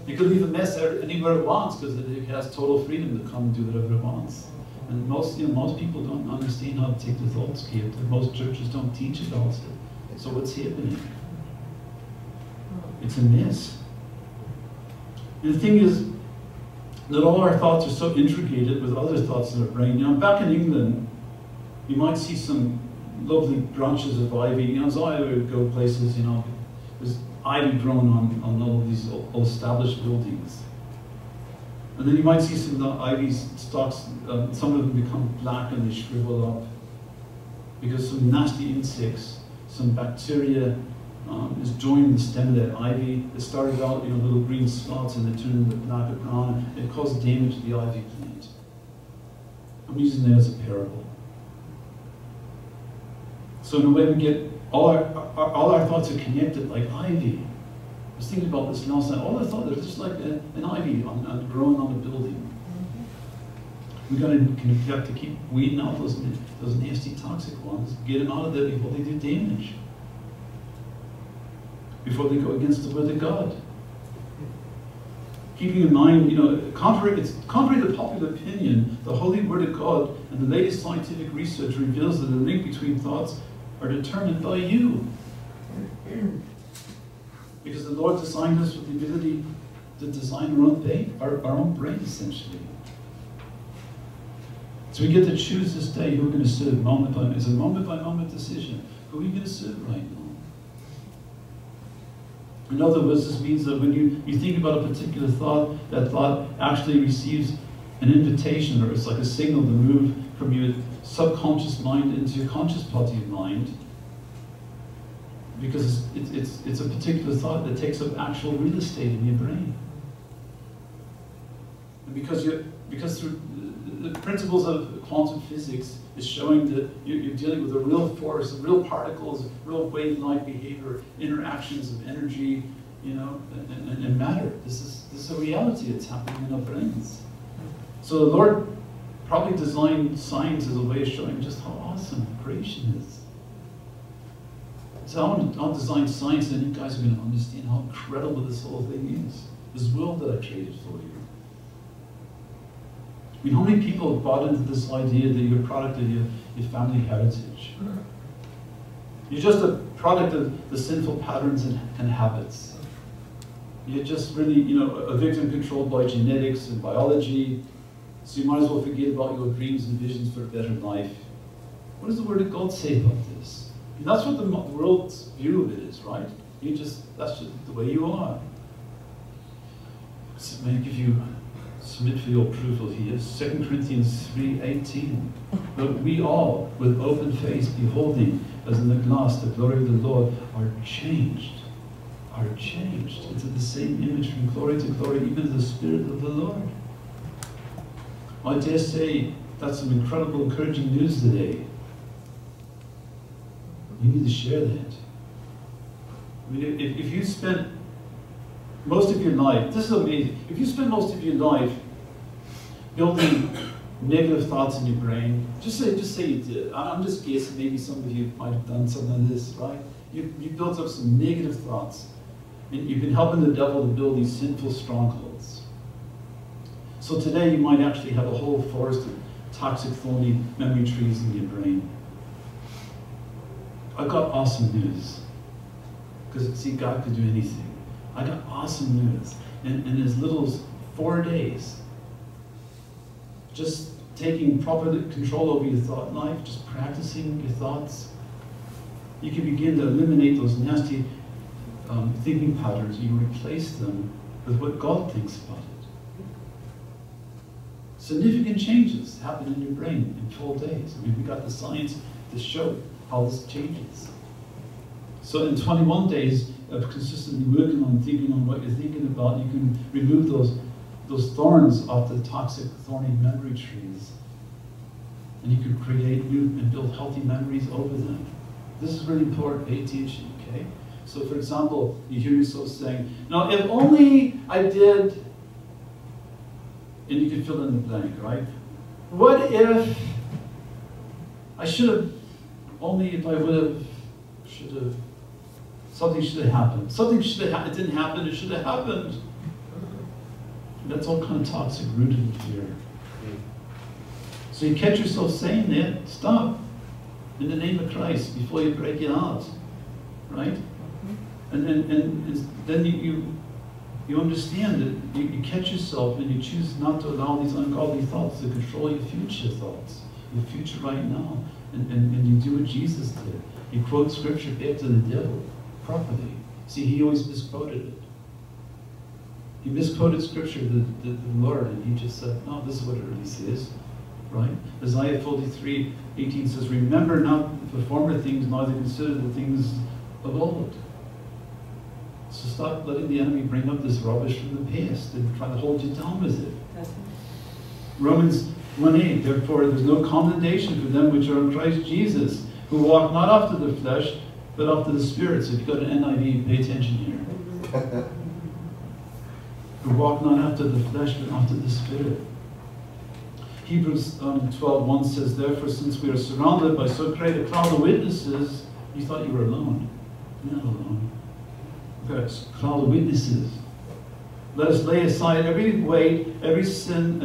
It can leave a mess anywhere it wants, because it has total freedom to come and do whatever it wants. And most people don't understand how to take the thoughts captive. Most churches don't teach about it. So what's happening? It's a mess. And the thing is, that all our thoughts are so intricated with other thoughts in our brain. Back in England, you might see some lovely branches of ivy. So I would go places, there's ivy grown on all these old established buildings. And then you might see some of the ivy stalks, some of them become black and they shrivel up, because some nasty insects, some bacteria, is joining the stem of that ivy. It started out, little green spots, and they turned into black and brown. It caused damage to the ivy plant. I'm using that as a parable. So that when we get all our thoughts are connected like ivy. I was thinking about this last night. All our thoughts are just like an ivy growing on a building. We've got to have to keep weeding out those nasty toxic ones. Get them out of there before they do damage. Before they go against the word of God. Keeping in mind, contrary to popular opinion, the holy word of God and the latest scientific research reveals that the link between thoughts are determined by you. Because the Lord designed us with the ability to design our own brain, our own brain essentially. So we get to choose this day who we're going to serve moment by moment. It's a moment by moment decision. Who are you going to serve right now? In other words, this means that when you think about a particular thought, that thought actually receives an invitation, or it's like a signal to move from your subconscious mind into your conscious part of your mind. Because it's a particular thought that takes up actual real estate in your brain. And because through the principles of quantum physics is showing that you're dealing with a real force, real particles, real wave-like behavior, interactions of energy, and matter. This is a reality that's happening in our brains. So the Lord probably designed science as a way of showing just how awesome creation is. So I'll design science, and you guys are going to understand how incredible this whole thing is. This world that I created for you. I mean, how many people have bought into this idea that you're a product of your family heritage? You're just a product of the sinful patterns and habits. You're just really, a victim controlled by genetics and biology, so you might as well forget about your dreams and visions for a better life. What does the Word of God say about this? And that's what the world's view of it is, right? That's just the way you are. So it may give you... submit for your approval here, 2 Corinthians 3:18. But we all, with open face, beholding as in the glass the glory of the Lord, are changed into the same image from glory to glory, even as the Spirit of the Lord. I dare say that's some incredible, encouraging news today. You need to share that. I mean, if you spent most of your life, this is amazing, if you spend most of your life building negative thoughts in your brain, just say you did. I'm just guessing, maybe some of you might have done something like this, right? You built up some negative thoughts, and you've been helping the devil to build these sinful strongholds. So today you might actually have a whole forest of toxic, thorny memory trees in your brain. I've got awesome news, because see, God could do anything. I got awesome news. And as little as 4 days, just taking proper control over your thought life, just practicing your thoughts, you can begin to eliminate those nasty thinking patterns. You replace them with what God thinks about it. Significant changes happen in your brain in 12 days. I mean, we got the science to show how this changes. So in 21 days of consistently working on thinking on what you're thinking about, you can remove those thorns off the toxic, thorny memory trees. And you can create new and build healthy memories over them. This is really important, pay attention, okay? So for example, you hear yourself saying, now if only I did, and you can fill in the blank, right? What if I should have, only if I would have, should have, something should have happened. Something should have happened. It didn't happen. It should have happened. That's all kind of toxic, rooted in fear. So you catch yourself saying that. Stop. In the name of Christ, before you break it out. Right? And then you understand that you catch yourself and you choose not to allow these ungodly thoughts to control your future thoughts, your future right now. And you do what Jesus did. You quote scripture back to the devil. Properly. See, he always misquoted it. He misquoted scripture, the Lord, and he just said, no, this is what it really says, right? Isaiah 43:18 says, remember not the former things, neither consider the things of old. So stop letting the enemy bring up this rubbish from the past and try to hold you down with it. Romans 1:8, therefore there is no condemnation for them which are in Christ Jesus, who walk not after the flesh, but after the Spirit. So if you've got an NIV, pay attention here. Who walk not after the flesh, but after the Spirit. Hebrews 12:1 says, therefore, since we are surrounded by so great a cloud of witnesses, you thought you were alone. You're not alone. Okay, so cloud of witnesses. Let us lay aside every weight, every sin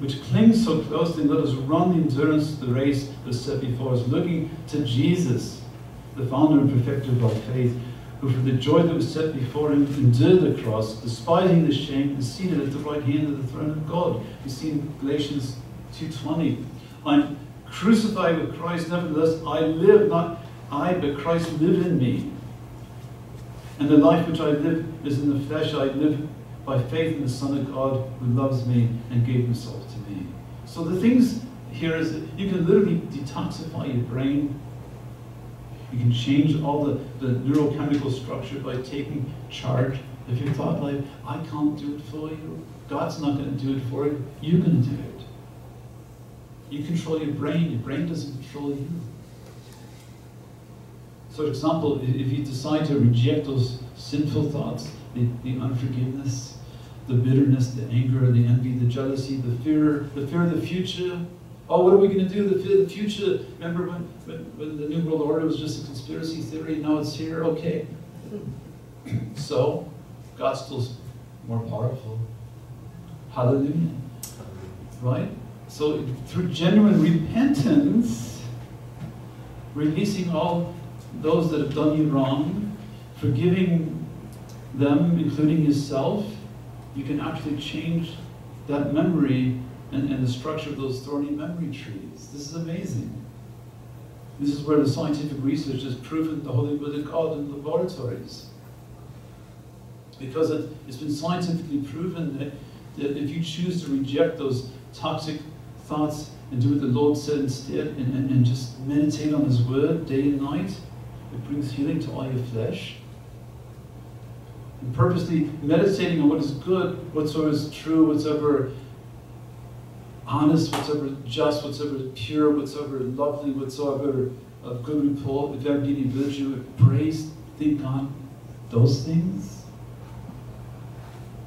which clings so closely, and let us run the endurance of the race that's set before us, looking to Jesus, the founder and perfecter of our faith, who for the joy that was set before him endured the cross, despising the shame, and seated at the right hand of the throne of God. You see in Galatians 2:20, I'm crucified with Christ, nevertheless I live, not I, but Christ live in me. And the life which I live is in the flesh, I live by faith in the Son of God who loves me and gave himself to me. So the things here is that you can literally detoxify your brain. You can change all the neurochemical structure by taking charge of your thought life. I can't do it for you. God's not going to do it for you. You're going to do it. You control your brain. Your brain doesn't control you. So for example, if you decide to reject those sinful thoughts, the unforgiveness, the bitterness, the anger, the envy, the jealousy, the fear of the future. Oh, what are we going to do? The fear of the future. Remember when the New World Order was just a conspiracy theory? Now it's here. Okay. So, God's still more powerful. Hallelujah. Right? So, through genuine repentance, releasing all those that have done you wrong, forgiving them, including yourself, you can actually change that memory and the structure of those thorny memory trees. This is amazing. This is where the scientific research has proven the Holy Word of God in laboratories. Because it's been scientifically proven that if you choose to reject those toxic thoughts and do what the Lord said instead and just meditate on His Word day and night, it brings healing to all your flesh. And purposely meditating on what is good, whatsoever is true, whatsoever honest, whatsoever just, whatsoever pure, whatsoever lovely, whatsoever of good report, if there be any virtue, praise, think on those things.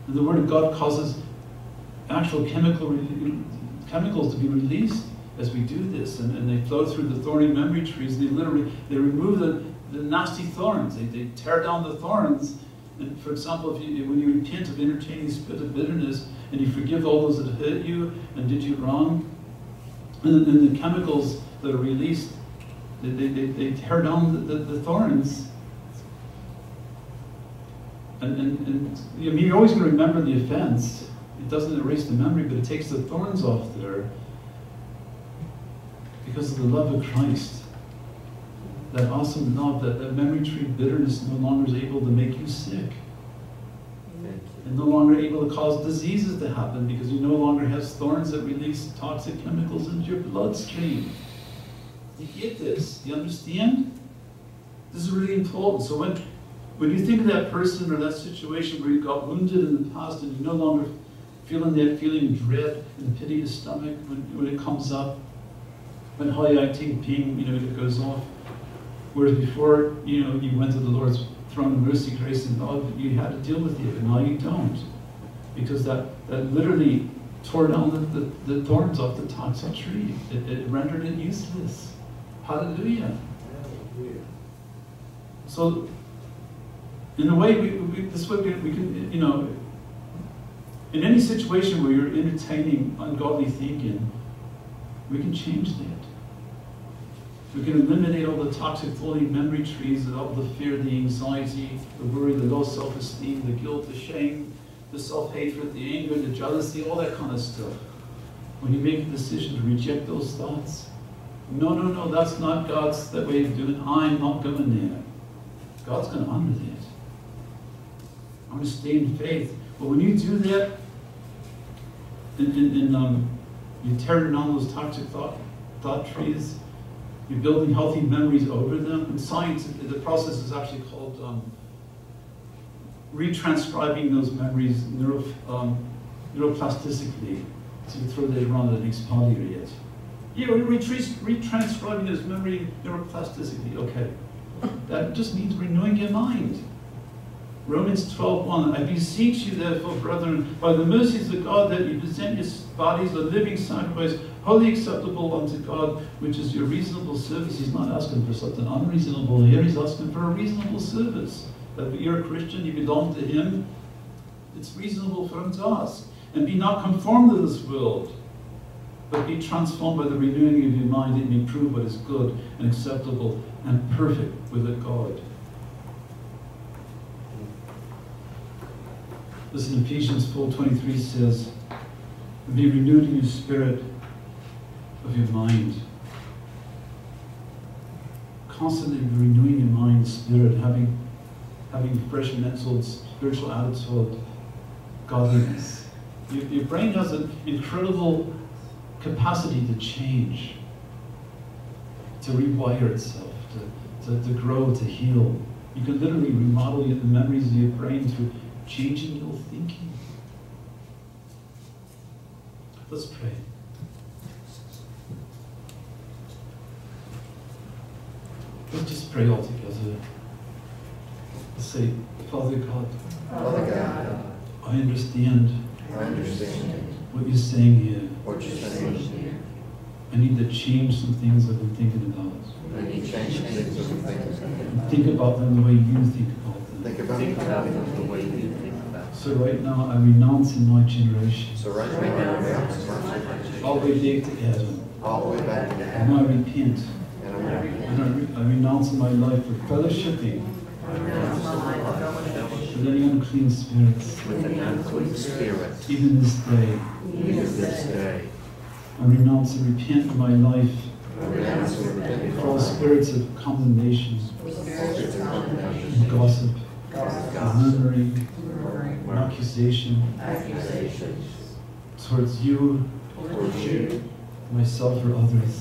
And the Word of God causes actual chemicals to be released as we do this, and they flow through the thorny memory trees. They literally remove the nasty thorns. They tear down the thorns. And for example, when you repent of entertaining the spirit of bitterness, and you forgive all those that hurt you and did you wrong, and the chemicals that are released, they tear down the thorns. And I mean, you're always going to remember the offense. It doesn't erase the memory, but it takes the thorns off there because of the love of Christ. That awesome love, that memory tree bitterness no longer is able to make you sick. Thank you. And no longer able to cause diseases to happen because you no longer have thorns that release toxic chemicals into your bloodstream. You get this? You understand? This is really important. So when you think of that person or that situation where you got wounded in the past and you no longer feeling that feeling of dread and pity in the stomach when it comes up, when ping, it goes off. Whereas before, you went to the Lord's throne of mercy, grace, and love, you had to deal with it, and now you don't. Because that literally tore down the thorns off the toxic tree. It rendered it useless. Hallelujah. Hallelujah. So, in a way, this way we can, in any situation where you're entertaining ungodly thinking, we can change that. We can eliminate all the toxic floating memory trees, all the fear, the anxiety, the worry, the low self-esteem, the guilt, the shame, the self-hatred, the anger, the jealousy, all that kind of stuff. When you make a decision to reject those thoughts, no, that's not God's that way of doing it. I'm not going there. God's going to honor that. I'm going to stay in faith. But when you do that, and you tear down those toxic thought trees, you're building healthy memories over them. In science, the process is actually called retranscribing those memories neuroplastically. So you can throw that around at the next party or yet. Yeah, we retranscribing his memory neuroplasticity. Okay, that just means renewing your mind. Romans 12:1, I beseech you therefore, brethren, by the mercies of God, that you present your bodies a living sacrifice, wholly acceptable unto God, which is your reasonable service. He's not asking for something unreasonable here, he's asking for a reasonable service. That you're a Christian, you belong to him, it's reasonable for him to ask. And be not conformed to this world, but be transformed by the renewing of your mind, and be proved what is good and acceptable and perfect with God. Listen, Ephesians 4:23 says, be renewed in your spirit of your mind. Constantly renewing your mind, spirit, having fresh mental, spiritual attitude toward godliness. Your brain has an incredible capacity to change, to rewire itself, to grow, to heal. You can literally remodel the memories of your brain through changing your thinking. Let's pray. Let's just pray all together. Let's say, Father God, Father God, I understand what you're saying here. What you're saying here. I need to change some things I've been thinking about. I need to change some things I've been thinking about. Think about them the way you think about them. Think about them the way you think about them. So right now, I renounce in my generation. So right now, I renounce my generation. All the way back to Adam. All the way back to Adam. And I repent. And I renounce my life for fellowshipping with any unclean spirits. With any unclean spirits. Even this day. Even this day. I renounce and repent of my life. For all spirits of condemnation. And gossip. Murmuring. And accusation. Towards you. Myself or others.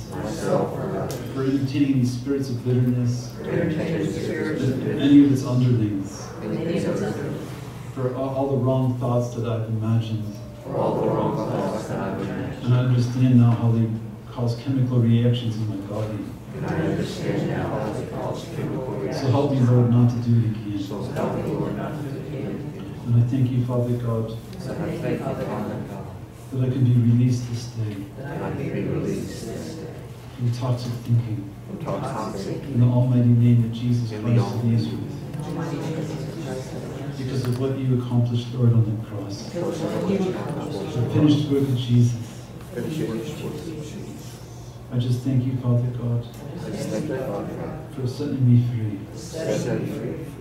For entertaining these spirits of bitterness. Any of its underlings. For all the wrong thoughts that I've imagined. And I understand now how they cause chemical reactions in my body. So help me, Lord, not to do it again. And I thank you, Father God, that I can be released this day. From toxic thinking. In the almighty name of Jesus Christ of Nazareth. Because of what you accomplished, Lord, on the cross. The finished work of Jesus. I just thank you, Father God, for setting me free.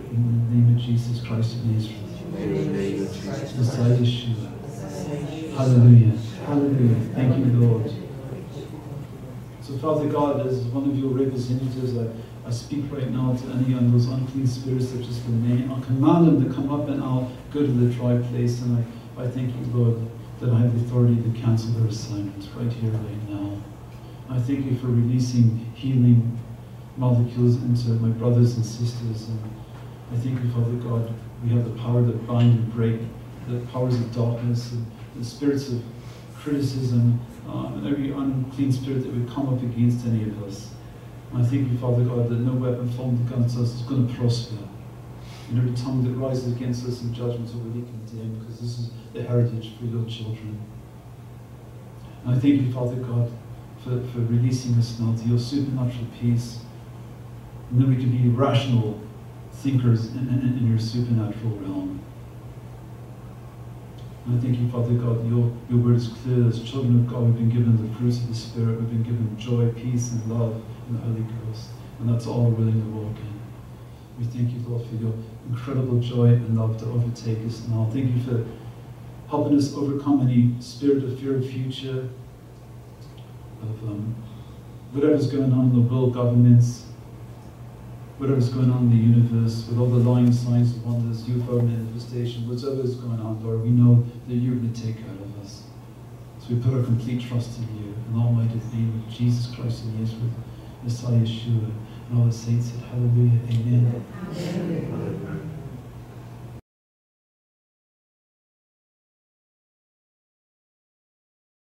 In the name of Jesus Christ of Nazareth. Messiah Yeshua. Hallelujah. Hallelujah. Thank you, Lord. So, Father God, as one of your representatives, I speak right now to any of those unclean spirits that just remain. I'll command them to come up and I'll go to the dry place. And I thank you, Lord, that I have the authority to cancel their assignments right here, right now. I thank you for releasing healing molecules into my brothers and sisters. And I thank you, Father God, we have the power to bind and break the powers of darkness and the spirits of criticism, and every unclean spirit that would come up against any of us. I thank you, Father God, that no weapon formed against us is going to prosper. And every tongue that rises against us in judgment will be condemned, because this is the heritage for your children. And I thank you, Father God, for releasing us now to your supernatural peace, and that we can be rational thinkers in your supernatural realm. And I thank you, Father God, your word is clear. As children of God, we've been given the fruits of the Spirit. We've been given joy, peace, and love in the Holy Ghost. And that's all we're willing to walk in. We thank you, Lord, for your incredible joy and love to overtake us now. Thank you for helping us overcome any spirit of fear of future, of whatever's going on in the world, governments, whatever's going on in the universe, with all the lying signs and wonders, UFO manifestation, whatever is going on, Lord, we know that you're going to take out of us. So we put our complete trust in you, in the almighty name of Jesus Christ and Yeshua, Messiah Yeshua, and all the saints said, hallelujah, amen. Amen.